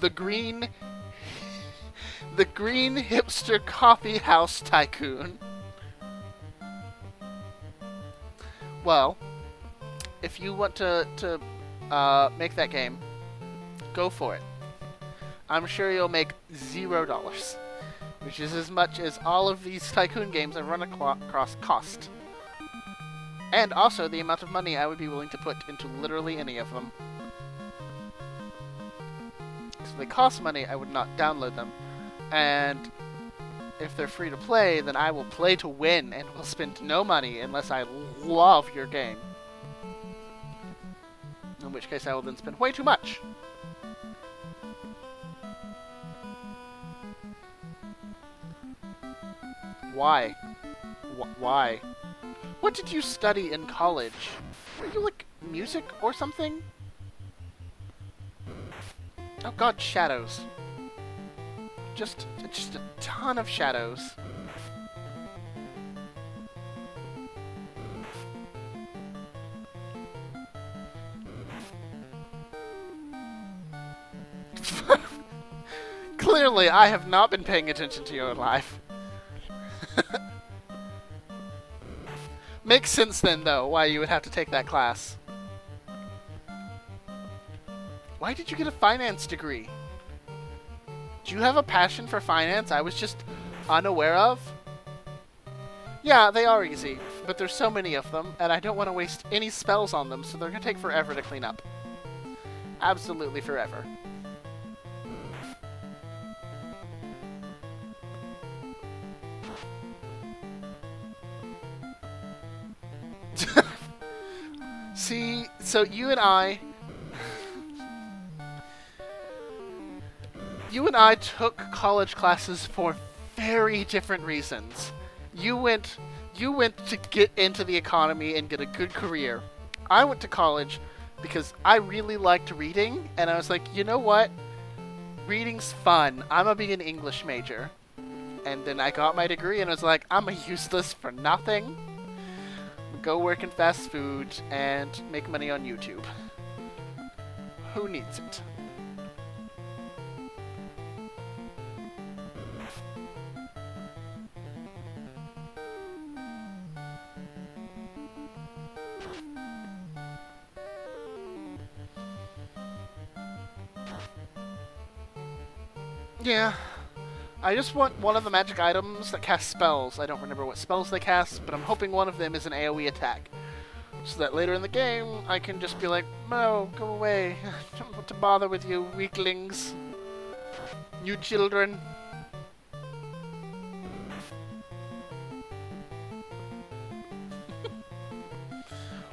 the Green, the Green Hipster Coffee House Tycoon. Well, if you want to, to uh, make that game, go for it. I'm sure you'll make zero dollars. Which is as much as all of these Tycoon games I've run across cost. And also the amount of money I would be willing to put into literally any of them. If they cost money, I would not download them. And if they're free to play, then I will play to win and will spend no money unless I love your game. In which case I will then spend way too much. Why? Wh- why? What did you study in college? Were you like music or something? Oh god, shadows. Just, just a ton of shadows. Clearly, I have not been paying attention to your life. Makes sense then, though, why you would have to take that class. Why did you get a finance degree? Do you have a passion for finance I was just unaware of? Yeah, they are easy, but there's so many of them, and I don't want to waste any spells on them, so they're going to take forever to clean up. Absolutely forever. See, so you and I, you and I took college classes for very different reasons. You went, you went to get into the economy and get a good career. I went to college because I really liked reading, and I was like, you know what? Reading's fun. I'm gonna be an English major. And then I got my degree, and I was like, I'm a useless for nothing. Go work in fast food and make money on YouTube. Who needs it? Yeah. I just want one of the magic items that casts spells. I don't remember what spells they cast, but I'm hoping one of them is an AoE attack. So that later in the game, I can just be like, no, go away. I don't want to bother with you, weaklings. You children.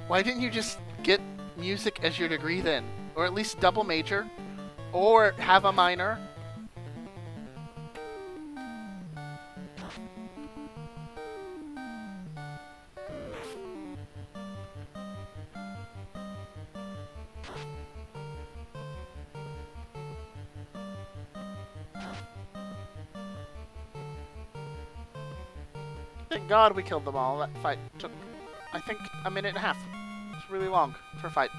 Why didn't you just get music as your degree then? Or at least double major? Or have a minor? God, we killed them all. That fight took, I think, a minute and a half. It's really long for a fight.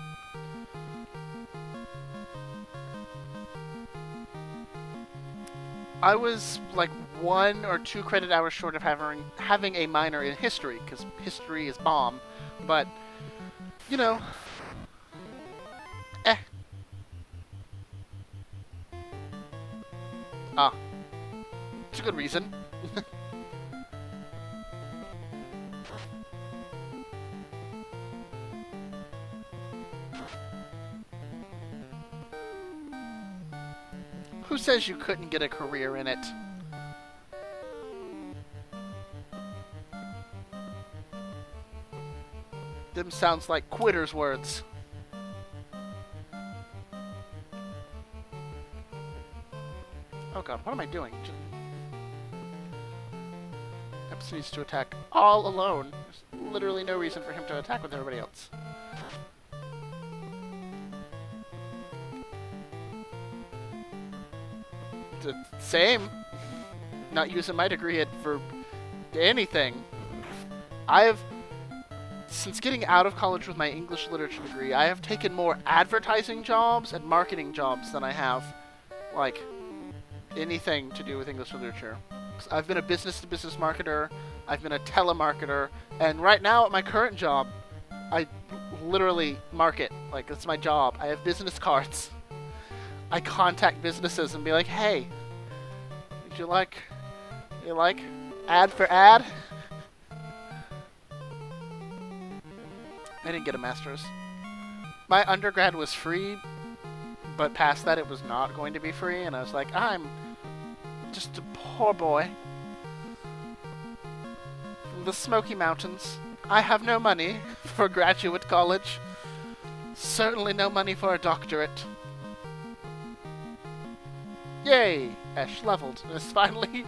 I was, like, one or two credit hours short of having having a minor in history, because history is bomb. But, you know, eh. Ah. It's a good reason. Who says you couldn't get a career in it? Them sounds like quitter's words. Oh god, what am I doing? Eps needs to attack all alone. There's literally no reason for him to attack with everybody else. Same. Not using my degree for anything. I've, since getting out of college with my English literature degree, I have taken more advertising jobs and marketing jobs than I have, like, anything to do with English literature. I've been a business-to-business marketer, I've been a telemarketer, and right now at my current job, I literally market. Like, that's my job. I have business cards. I contact businesses and be like, hey, would you like, would you like ad for ad? I didn't get a master's. My undergrad was free, but past that it was not going to be free, and I was like, I'm just a poor boy from the Smoky Mountains. I have no money for graduate college. Certainly no money for a doctorate. Yay! Ash leveled and has finally,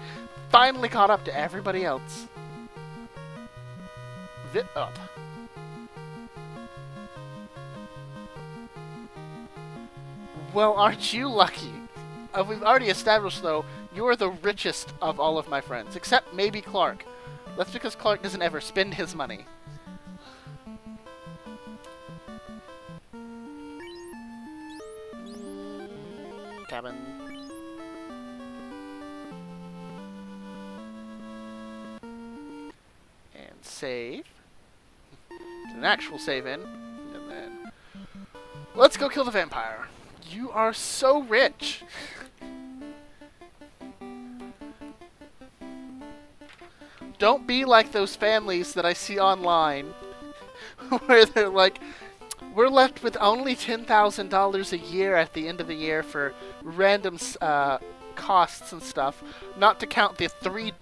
finally caught up to everybody else. Vit up. Well, aren't you lucky? Uh, we've already established, though, you're the richest of all of my friends, except maybe Clark. That's because Clark doesn't ever spend his money. Cabin. Save. An actual save in. And then let's go kill the vampire. You are so rich. Don't be like those families that I see online where they're like, we're left with only ten thousand dollars a year at the end of the year for random uh, costs and stuff, not to count the three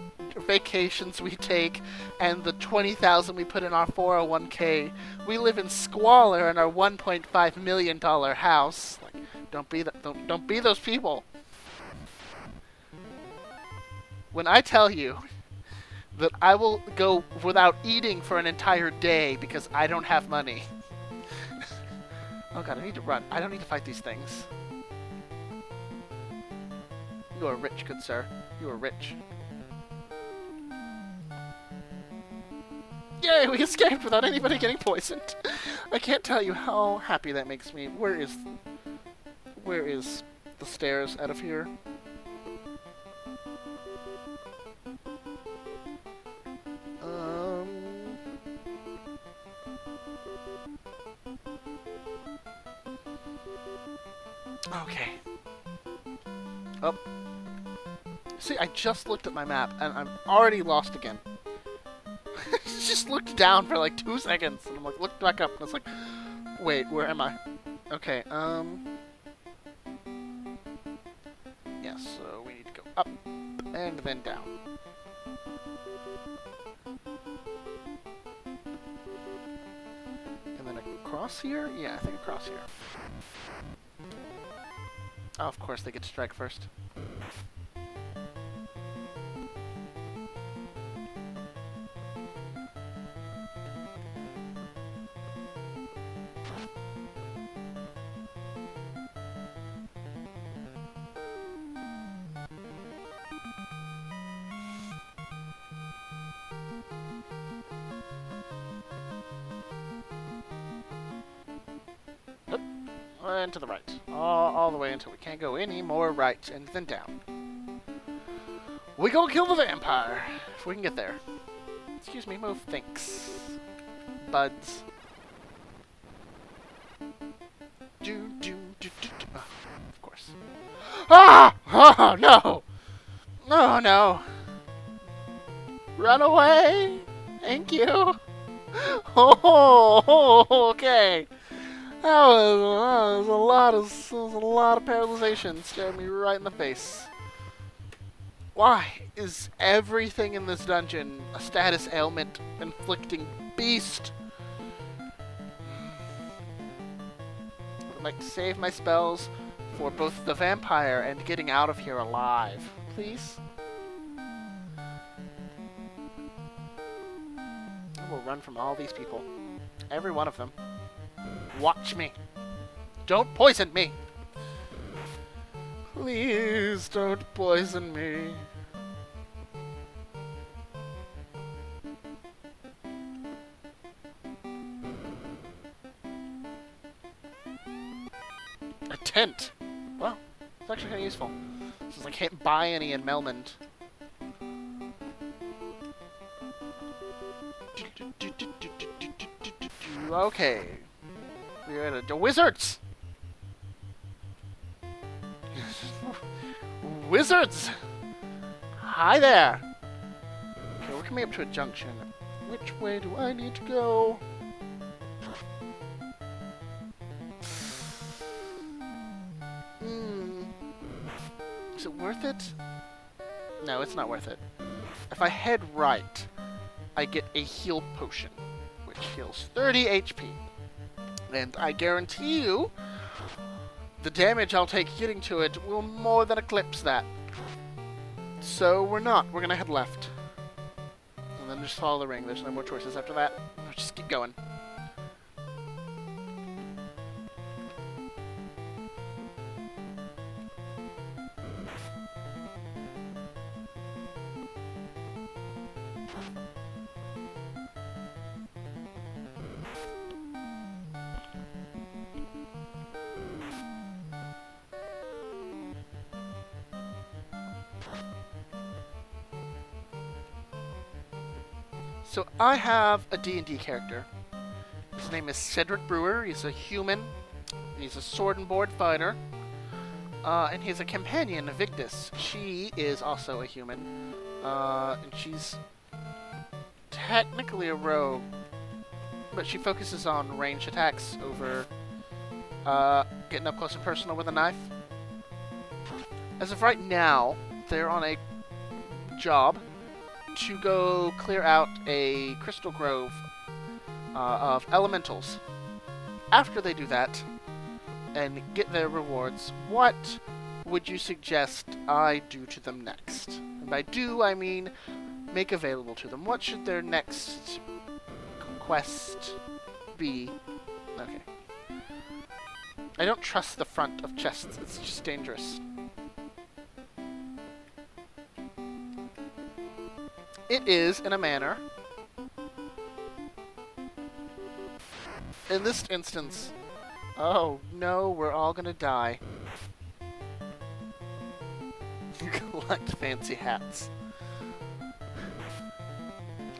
vacations we take and the twenty thousand we put in our four oh one K. We live in squalor in our one point five million dollar house. Like, don't be that don't, don't be those people. When I tell you that I will go without eating for an entire day because I don't have money. Oh god, I need to run. I don't need to fight these things. You are rich, good sir. You are rich. Yay, we escaped without anybody getting poisoned. I can't tell you how happy that makes me. Where is... Where is the stairs out of here? Um... Okay. Oh. See, I just looked at my map, and I'm already lost again. Just looked down for like two seconds, and I'm like, looked back up, and I was like, wait, where am I? Okay, um... yeah, so we need to go up, and then down. And then across here? Yeah, I think across here. Oh, of course they get to strike first. And to the right. All, all the way until we can't go any more right, and then down. We gonna kill the vampire, if we can get there. Excuse me, move, thanks. Buds. Do, do, do, do, do. Oh, of course. Ah! Oh, no! No, oh, no. Run away! Thank you! Oh, okay. That was, that was a lot of, that was a lot of paralyzation. Stared me right in the face. Why is everything in this dungeon a status ailment inflicting beast? I'd like to save my spells for both the vampire and getting out of here alive. Please? I will run from all these people. Every one of them. Watch me. Don't poison me. Please don't poison me. A tent. Well, it's actually kind of useful. Since I can't buy any in Melmond. Okay. We're at a the wizards. Wizards! Hi there! Okay, we're coming up to a junction. Which way do I need to go? Hmm. Is it worth it? No, it's not worth it. If I head right, I get a heal potion, which heals thirty H P. And I guarantee you, the damage I'll take getting to it will more than eclipse that. So we're not. We're gonna head left. And then just follow the ring. There's no more choices after that. I'll just keep going. So I have a D and D character. His name is Cedric Brewer. He's a human. He's a sword and board fighter. Uh, and he's a companion, Victus. She is also a human. Uh, and she's technically a rogue, but she focuses on ranged attacks over uh, getting up close and personal with a knife. As of right now, they're on a job to go clear out a crystal grove uh, of elementals. After they do that and get their rewards, what would you suggest I do to them next? And by do, I mean make available to them. What should their next quest be? Okay. I don't trust the front of chests. It's just dangerous. It is, in a manner, in this instance, oh no, we're all gonna die. You collect fancy hats.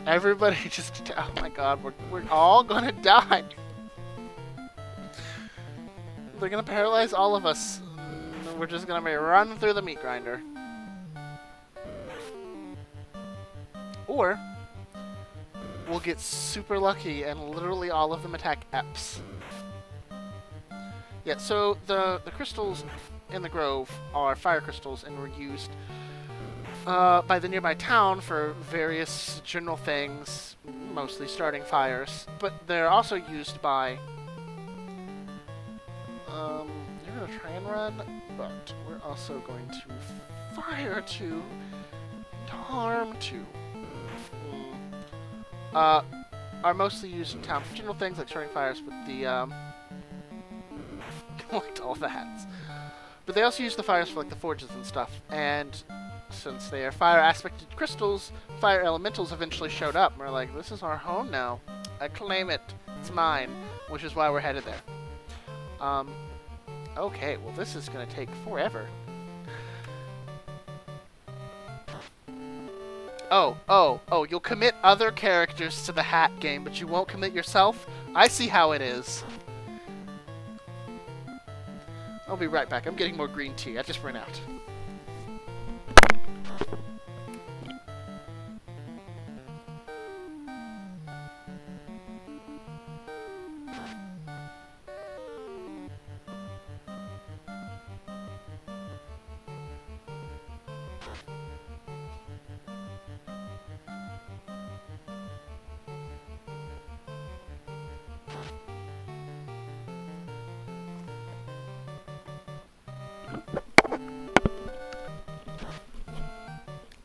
Everybody just, oh my god, we're, we're all gonna die. They're gonna paralyze all of us. We're just gonna be run through the meat grinder. Or, we'll get super lucky and literally all of them attack E P S. Yeah, so the, the crystals in the grove are fire crystals and were used uh, by the nearby town for various general things, mostly starting fires. But they're also used by... Um, you're going to try and run, but we're also going to fire to and harm to. Uh, are mostly used in town for general things like starting fires, but the, um... collect all the hats. But they also use the fires for, like, the forges and stuff, and since they are fire-aspected crystals, fire elementals eventually showed up, and we're like, this is our home now. I claim it. It's mine. Which is why we're headed there. Um, okay, well, this is gonna take forever. Oh, oh, oh, you'll commit other characters to the hat game, but you won't commit yourself? I see how it is. I'll be right back. I'm getting more green tea. I just ran out.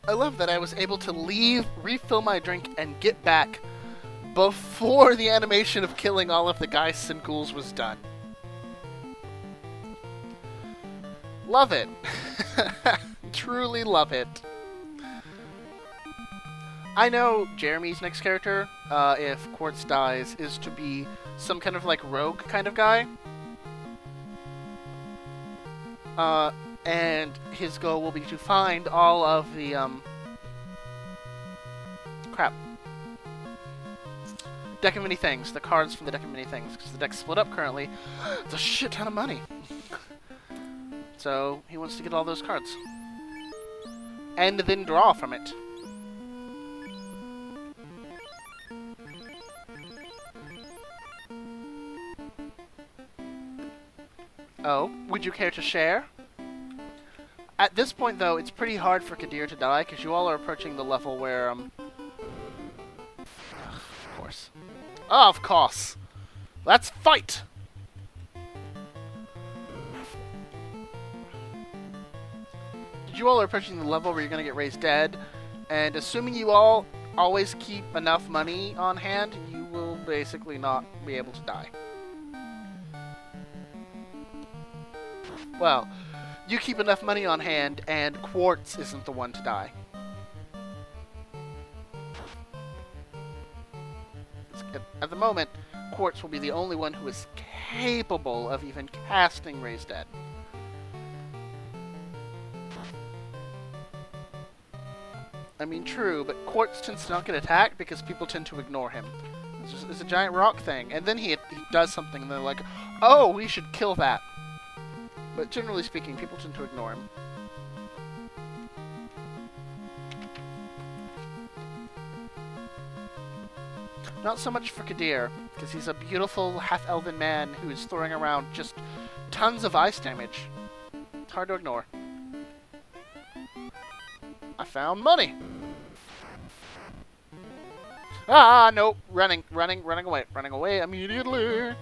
I love that I was able to leave, refill my drink, and get back before the animation of killing all of the geists and ghouls was done. Love it. Truly love it. I know Jeremy's next character, uh, if Quartz dies, is to be some kind of like rogue kind of guy. Uh... And his goal will be to find all of the, um... crap. Deck of Many Things. The cards from the Deck of Many Things. Because the deck's split up currently. It's a shit ton of money. So, he wants to get all those cards. And then draw from it. Oh, would you care to share? At this point, though, it's pretty hard for Kadir to die, because you all are approaching the level where, um... of course. Oh, of course! Let's fight! You all are approaching the level where you're going to get raised dead, and assuming you all always keep enough money on hand, you will basically not be able to die. Well... you keep enough money on hand, and Quartz isn't the one to die. At the moment, Quartz will be the only one who is capable of even casting Raised Dead. I mean, true, but Quartz tends to not get attacked because people tend to ignore him. It's, just, it's a giant rock thing. And then he, he does something, and they're like, oh, we should kill that. But generally speaking, people tend to ignore him. Not so much for Kadir, because he's a beautiful half-elven man who is throwing around just tons of ice damage. It's hard to ignore. I found money! Ah, nope! Running, running, running away, running away immediately!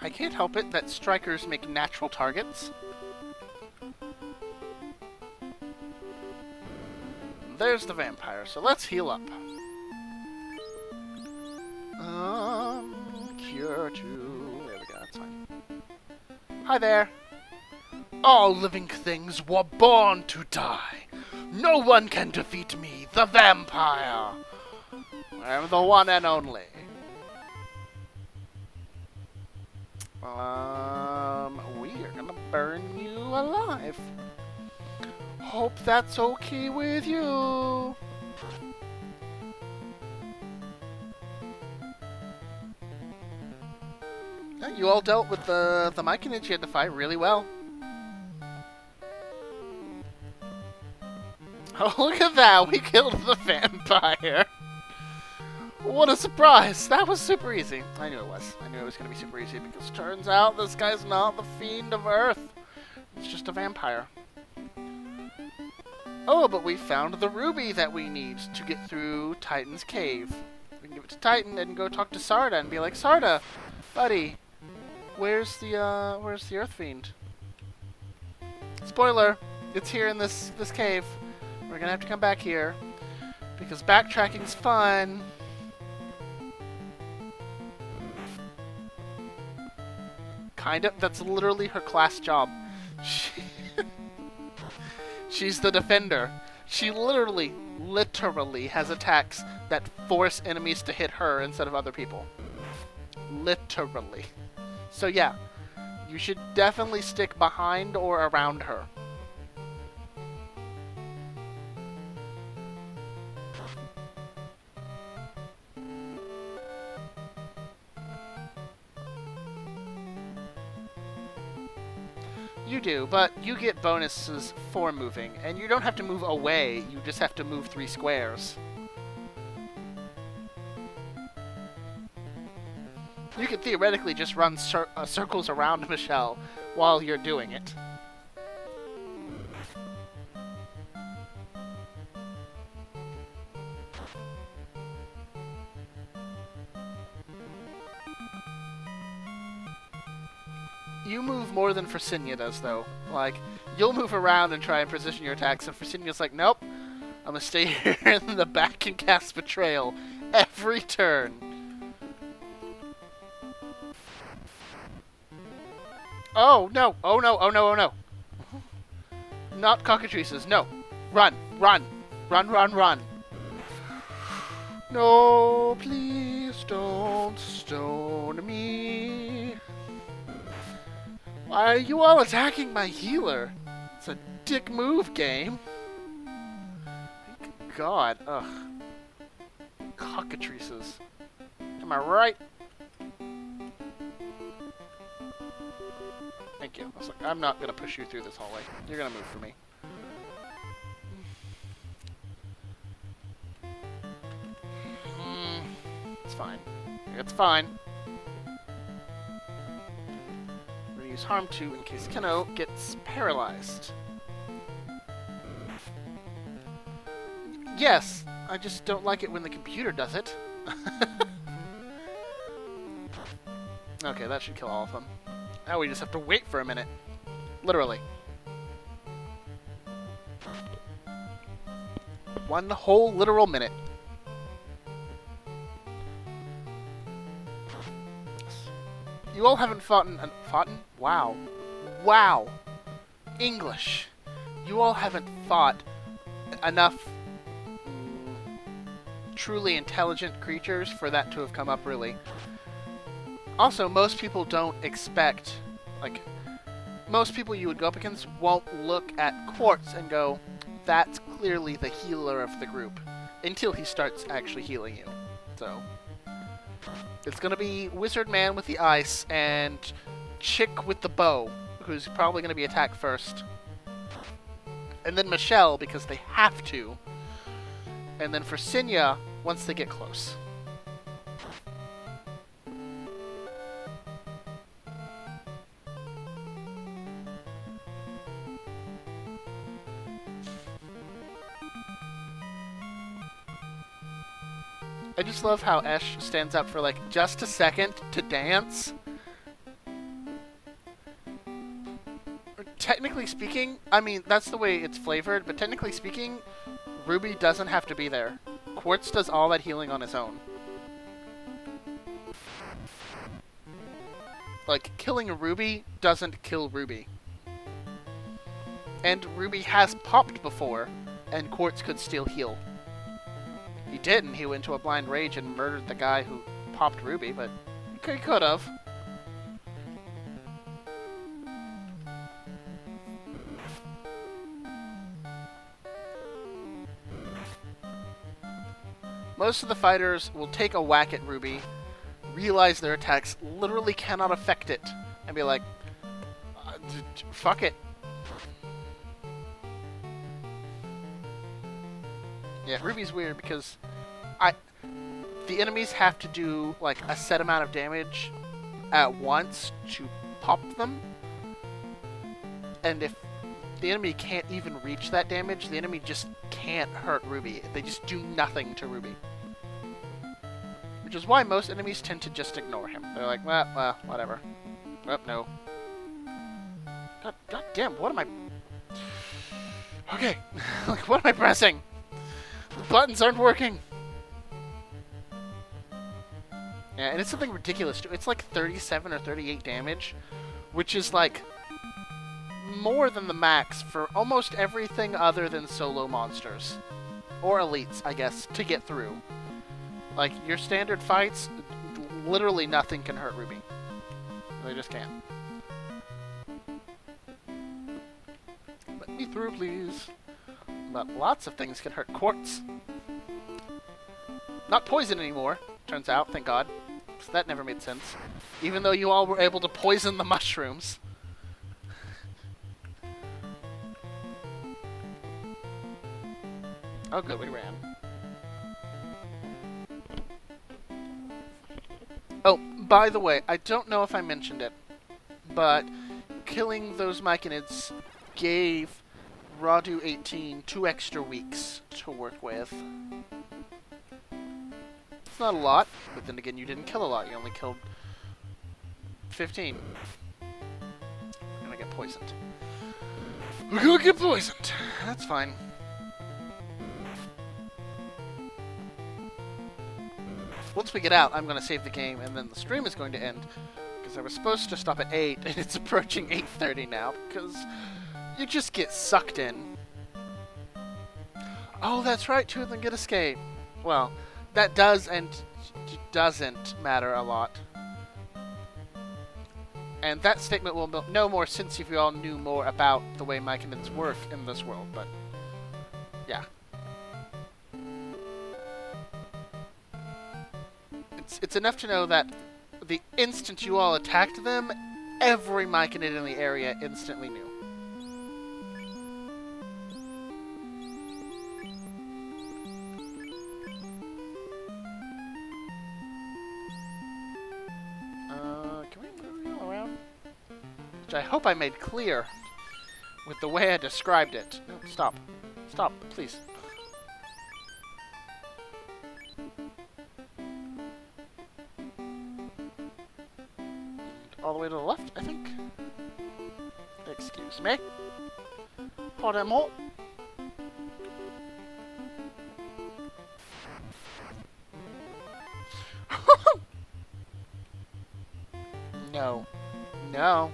I can't help it that strikers make natural targets. There's the vampire, so let's heal up. Um, cure two. There we go, that's fine. Hi there. All living things were born to die. No one can defeat me, the vampire. I'm the one and only. Um, we are gonna burn you alive. Hope that's okay with you. Yeah, you all dealt with the, the Myconid you had to fight really well. Oh, look at that! We killed the vampire! What a surprise! That was super easy. I knew it was. I knew it was going to be super easy because turns out this guy's not the fiend of Earth. It's just a vampire. Oh, but we found the ruby that we need to get through Titan's cave. We can give it to Titan and go talk to Sarda and be like, Sarda, buddy, where's the uh, where's the Earth Fiend? Spoiler, it's here in this this cave. We're gonna have to come back here because backtracking's fun. Kind of. That's literally her class job. She She's the defender. She literally, literally has attacks that force enemies to hit her instead of other people. literally. So yeah, you should definitely stick behind or around her. You do, but you get bonuses for moving, and you don't have to move away, you just have to move three squares. You could theoretically just run cir uh, circles around Michelle while you're doing it. You move more than Frisinia does, though. Like, you'll move around and try and position your attacks, and Frisinia's like, nope, I'm gonna stay here in the back and cast Betrayal every turn. Oh, no. Oh, no. Oh, no. Oh, no. Not cockatrices. No. Run. Run. Run, run, run. No, please don't stone me. Why are you all attacking my healer? It's a dick move game. God, ugh. Cockatrices. Am I right? Thank you. I was like, I'm not gonna push you through this hallway. You're gonna move for me. Mm, it's fine. It's fine. Use harm two in case Keno gets paralyzed. Yes, I just don't like it when the computer does it. Okay, that should kill all of them. Now we just have to wait for a minute. Literally. One whole literal minute. You all haven't fought in... Uh, fought in? Wow. Wow. English. You all haven't fought enough truly intelligent creatures for that to have come up, really. Also, most people don't expect... Like, most people you would go up against won't look at Quartz and go, that's clearly the healer of the group. Until he starts actually healing you. So... It's gonna be Wizard Man with the ice and Chick with the bow, who's probably gonna be attacked first. And then Michelle, because they have to. And then for Sinya, once they get close. I just love how Ash stands up for, like, just a second to dance. Technically speaking, I mean, that's the way it's flavored, but technically speaking, Ruby doesn't have to be there. Quartz does all that healing on his own. Like, killing a Ruby doesn't kill Ruby. And Ruby has popped before, and Quartz could still heal. He didn't. He went into a blind rage and murdered the guy who popped Ruby, but he could have. Most of the fighters will take a whack at Ruby, realize their attacks literally cannot affect it, and be like, fuck it. Yeah, Ruby's weird because I the enemies have to do like a set amount of damage at once to pop them. And if the enemy can't even reach that damage, the enemy just can't hurt Ruby. They just do nothing to Ruby. Which is why most enemies tend to just ignore him. They're like, well, well whatever. Well, no. God, God damn, what am I... Okay, like, what am I pressing? The buttons aren't working! Yeah, and it's something ridiculous too. It's like thirty-seven or thirty-eight damage, which is like more than the max for almost everything other than solo monsters. Or elites, I guess, to get through. Like, your standard fights literally nothing can hurt Ruby. They just can't. Let me through, please. But lots of things can hurt Quartz. Not poison anymore, turns out, thank God. So that never made sense. Even though you all were able to poison the mushrooms. Oh good, we ran. Oh, by the way, I don't know if I mentioned it, but killing those Myconids gave Radu eighteen two extra weeks to work with. It's not a lot, but then again, you didn't kill a lot. You only killed fifteen. And I get poisoned. We're gonna get poisoned! That's fine. Once we get out, I'm gonna save the game, and then the stream is going to end. Because I was supposed to stop at eight, and it's approaching eight thirty now, because you just get sucked in. Oh, that's right, two of them get escaped. Well... that does and doesn't matter a lot. And that statement will make no more sense if you all knew more about the way Myconids work in this world, but yeah. It's, it's enough to know that the instant you all attacked them, every Myconid in the area instantly knew. I hope I made clear with the way I described it. No, stop. Stop, please. All the way to the left, I think. Excuse me. Pardon me. No. No.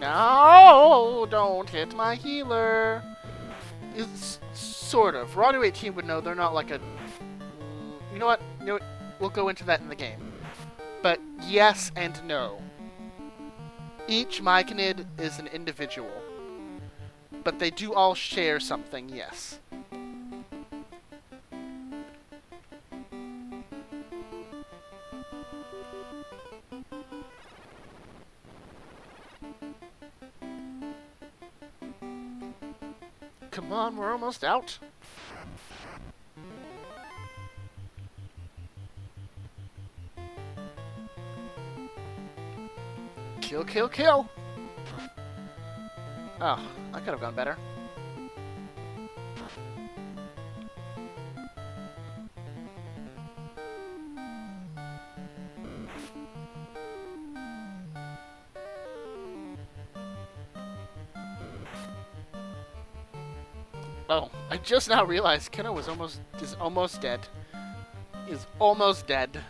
No, don't hit my healer. It's sort of. Radu eighteen would know they're not like a... You know what? You know what? We'll go into that in the game. But yes and no. Each Myconid is an individual. But they do all share something, yes. Come on, we're almost out. Kill, kill, kill! Oh, I could have gone better. Oh, I just now realized Keno was almost is almost dead. Is almost dead.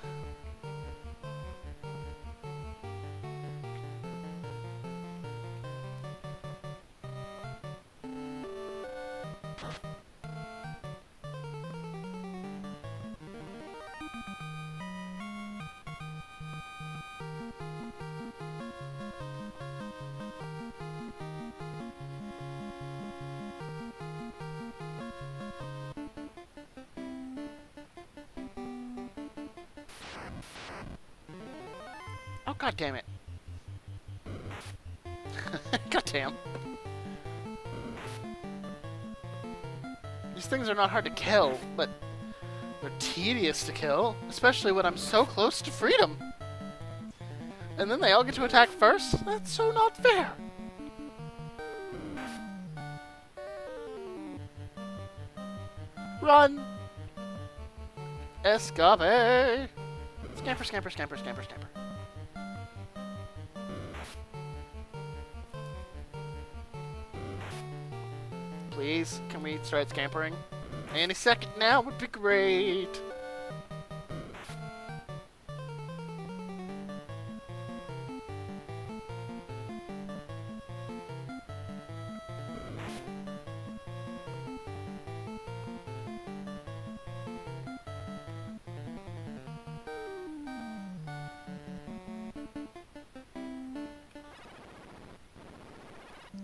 God damn it. God damn. These things are not hard to kill, but they're tedious to kill, especially when I'm so close to freedom. And then they all get to attack first? That's so not fair. Run! Escape! Scamper, scamper, scamper, scamper, scamper. Please, can we start scampering? Any second now would be great!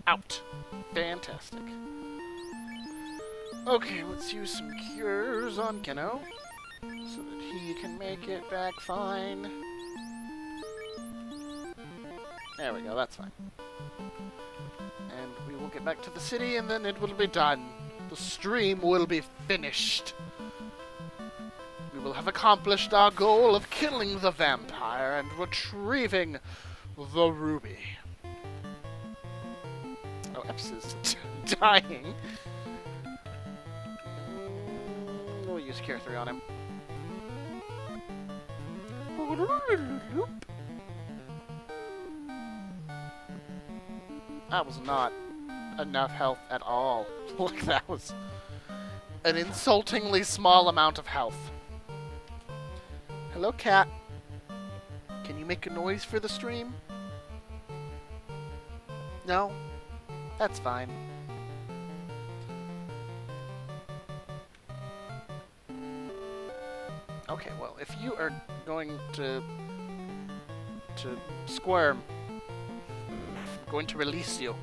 out. Fantastic. Okay, let's use some cures on Keno, so that he can make it back fine. There we go, that's fine. And we will get back to the city, and then it will be done. The stream will be finished. We will have accomplished our goal of killing the vampire and retrieving the ruby. Oh, Eps is dying. We'll use Cure three on him. That was not enough health at all. Look, that was an insultingly small amount of health. Hello, cat. Can you make a noise for the stream? No? That's fine. Okay, well, if you are going to to squirm, going to release you.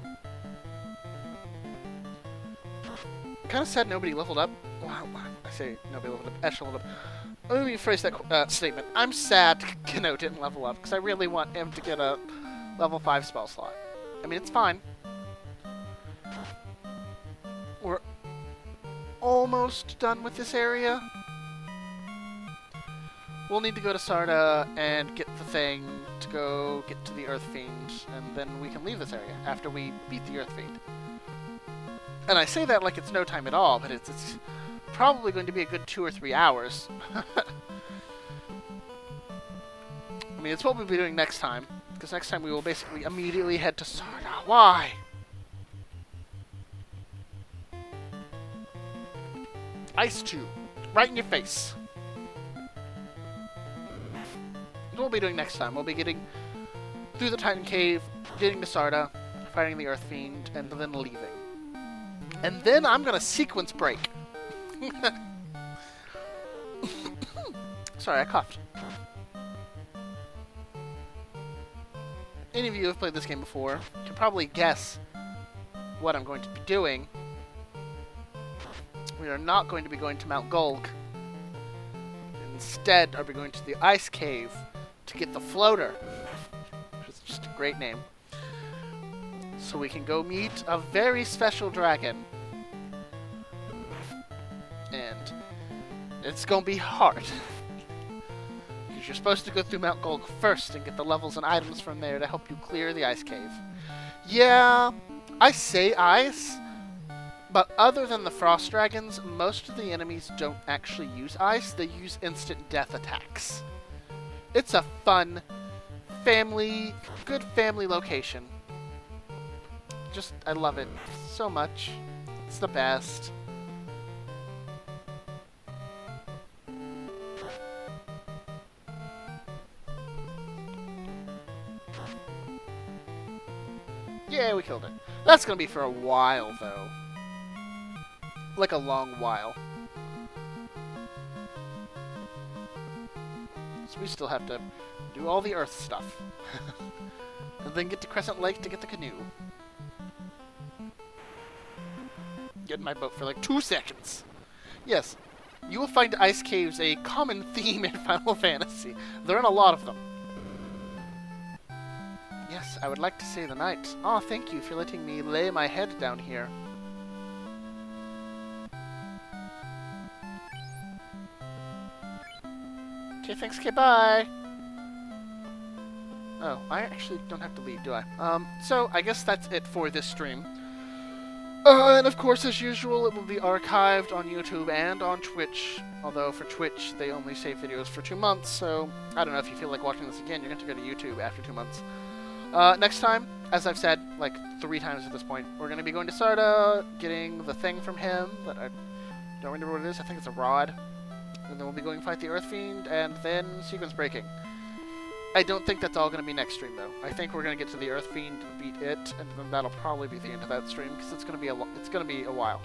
Kind of sad nobody leveled up. Wow, I say nobody leveled up. Ash leveled up. Let me rephrase that uh, statement. I'm sad Keno didn't level up because I really want him to get a level five spell slot. I mean, it's fine. We're almost done with this area. We'll need to go to Sarda and get the thing to go get to the Earth Fiend, and then we can leave this area after we beat the Earth Fiend. And I say that like it's no time at all, but it's, it's probably going to be a good two or three hours. I mean, it's what we'll be doing next time, because next time we will basically immediately head to Sarda. Why? Ice Cube, right in your face. We'll be doing next time. We'll be getting through the Titan Cave, getting to Sarda, fighting the Earth Fiend, and then leaving. And then I'm gonna sequence break. Sorry, I coughed. Any of you who have played this game before can probably guess what I'm going to be doing. We are not going to be going to Mount Golg. Instead, are we going to the Ice Cave to get the floater, which is just a great name, so we can go meet a very special dragon. And it's gonna be hard, because you're supposed to go through Mount Golg first and get the levels and items from there to help you clear the Ice Cave. Yeah, I say ice, but other than the frost dragons, most of the enemies don't actually use ice, they use instant death attacks. It's a fun, family, good family location. Just, I love it so much. It's the best. Yeah, we killed it. That's gonna be for a while, though. Like a long while. So we still have to do all the Earth stuff. And then get to Crescent Lake to get the canoe. Get in my boat for like two seconds. Yes, you will find ice caves a common theme in Final Fantasy. There are in a lot of them. Yes, I would like to stay the night. Aw, oh, thank you for letting me lay my head down here. Okay, thanks, okay, bye! Oh, I actually don't have to leave, do I? Um, so, I guess that's it for this stream. Uh, and of course, as usual, it will be archived on YouTube and on Twitch. Although, for Twitch, they only save videos for two months, so I don't know if you feel like watching this again, you're going to go to YouTube after two months. Uh, next time, as I've said, like, three times at this point, we're going to be going to Sarda, getting the thing from him, that I don't remember what it is, I think it's a rod. And then we'll be going to fight the Earth Fiend, and then sequence breaking. I don't think that's all going to be next stream, though. I think we're going to get to the Earth Fiend and beat it, and then that'll probably be the end of that stream, because it's going to be a lo it's going to be a while.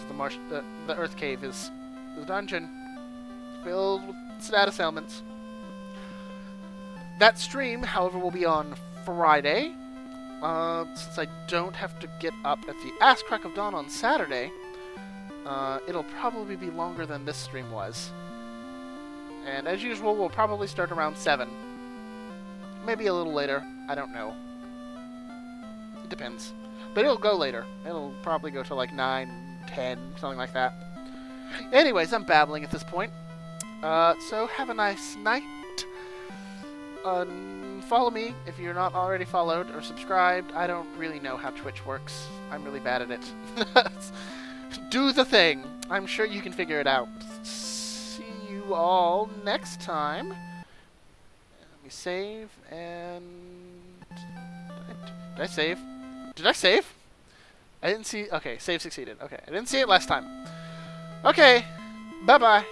So the marsh, uh, the Earth Cave is the dungeon filled with status ailments. That stream, however, will be on Friday, uh, since I don't have to get up at the ass crack of dawn on Saturday, uh, it'll probably be longer than this stream was. And as usual, we'll probably start around seven. Maybe a little later. I don't know. It depends. But it'll go later. It'll probably go to like nine, ten, something like that. Anyways, I'm babbling at this point. Uh, so have a nice night. Um, follow me if you're not already followed or subscribed. I don't really know how Twitch works. I'm really bad at it. Do the thing. I'm sure you can figure it out. See you all next time. Let me save and... Did I save? Did I save? I didn't see... Okay, save succeeded. Okay, I didn't see it last time. Okay, bye-bye.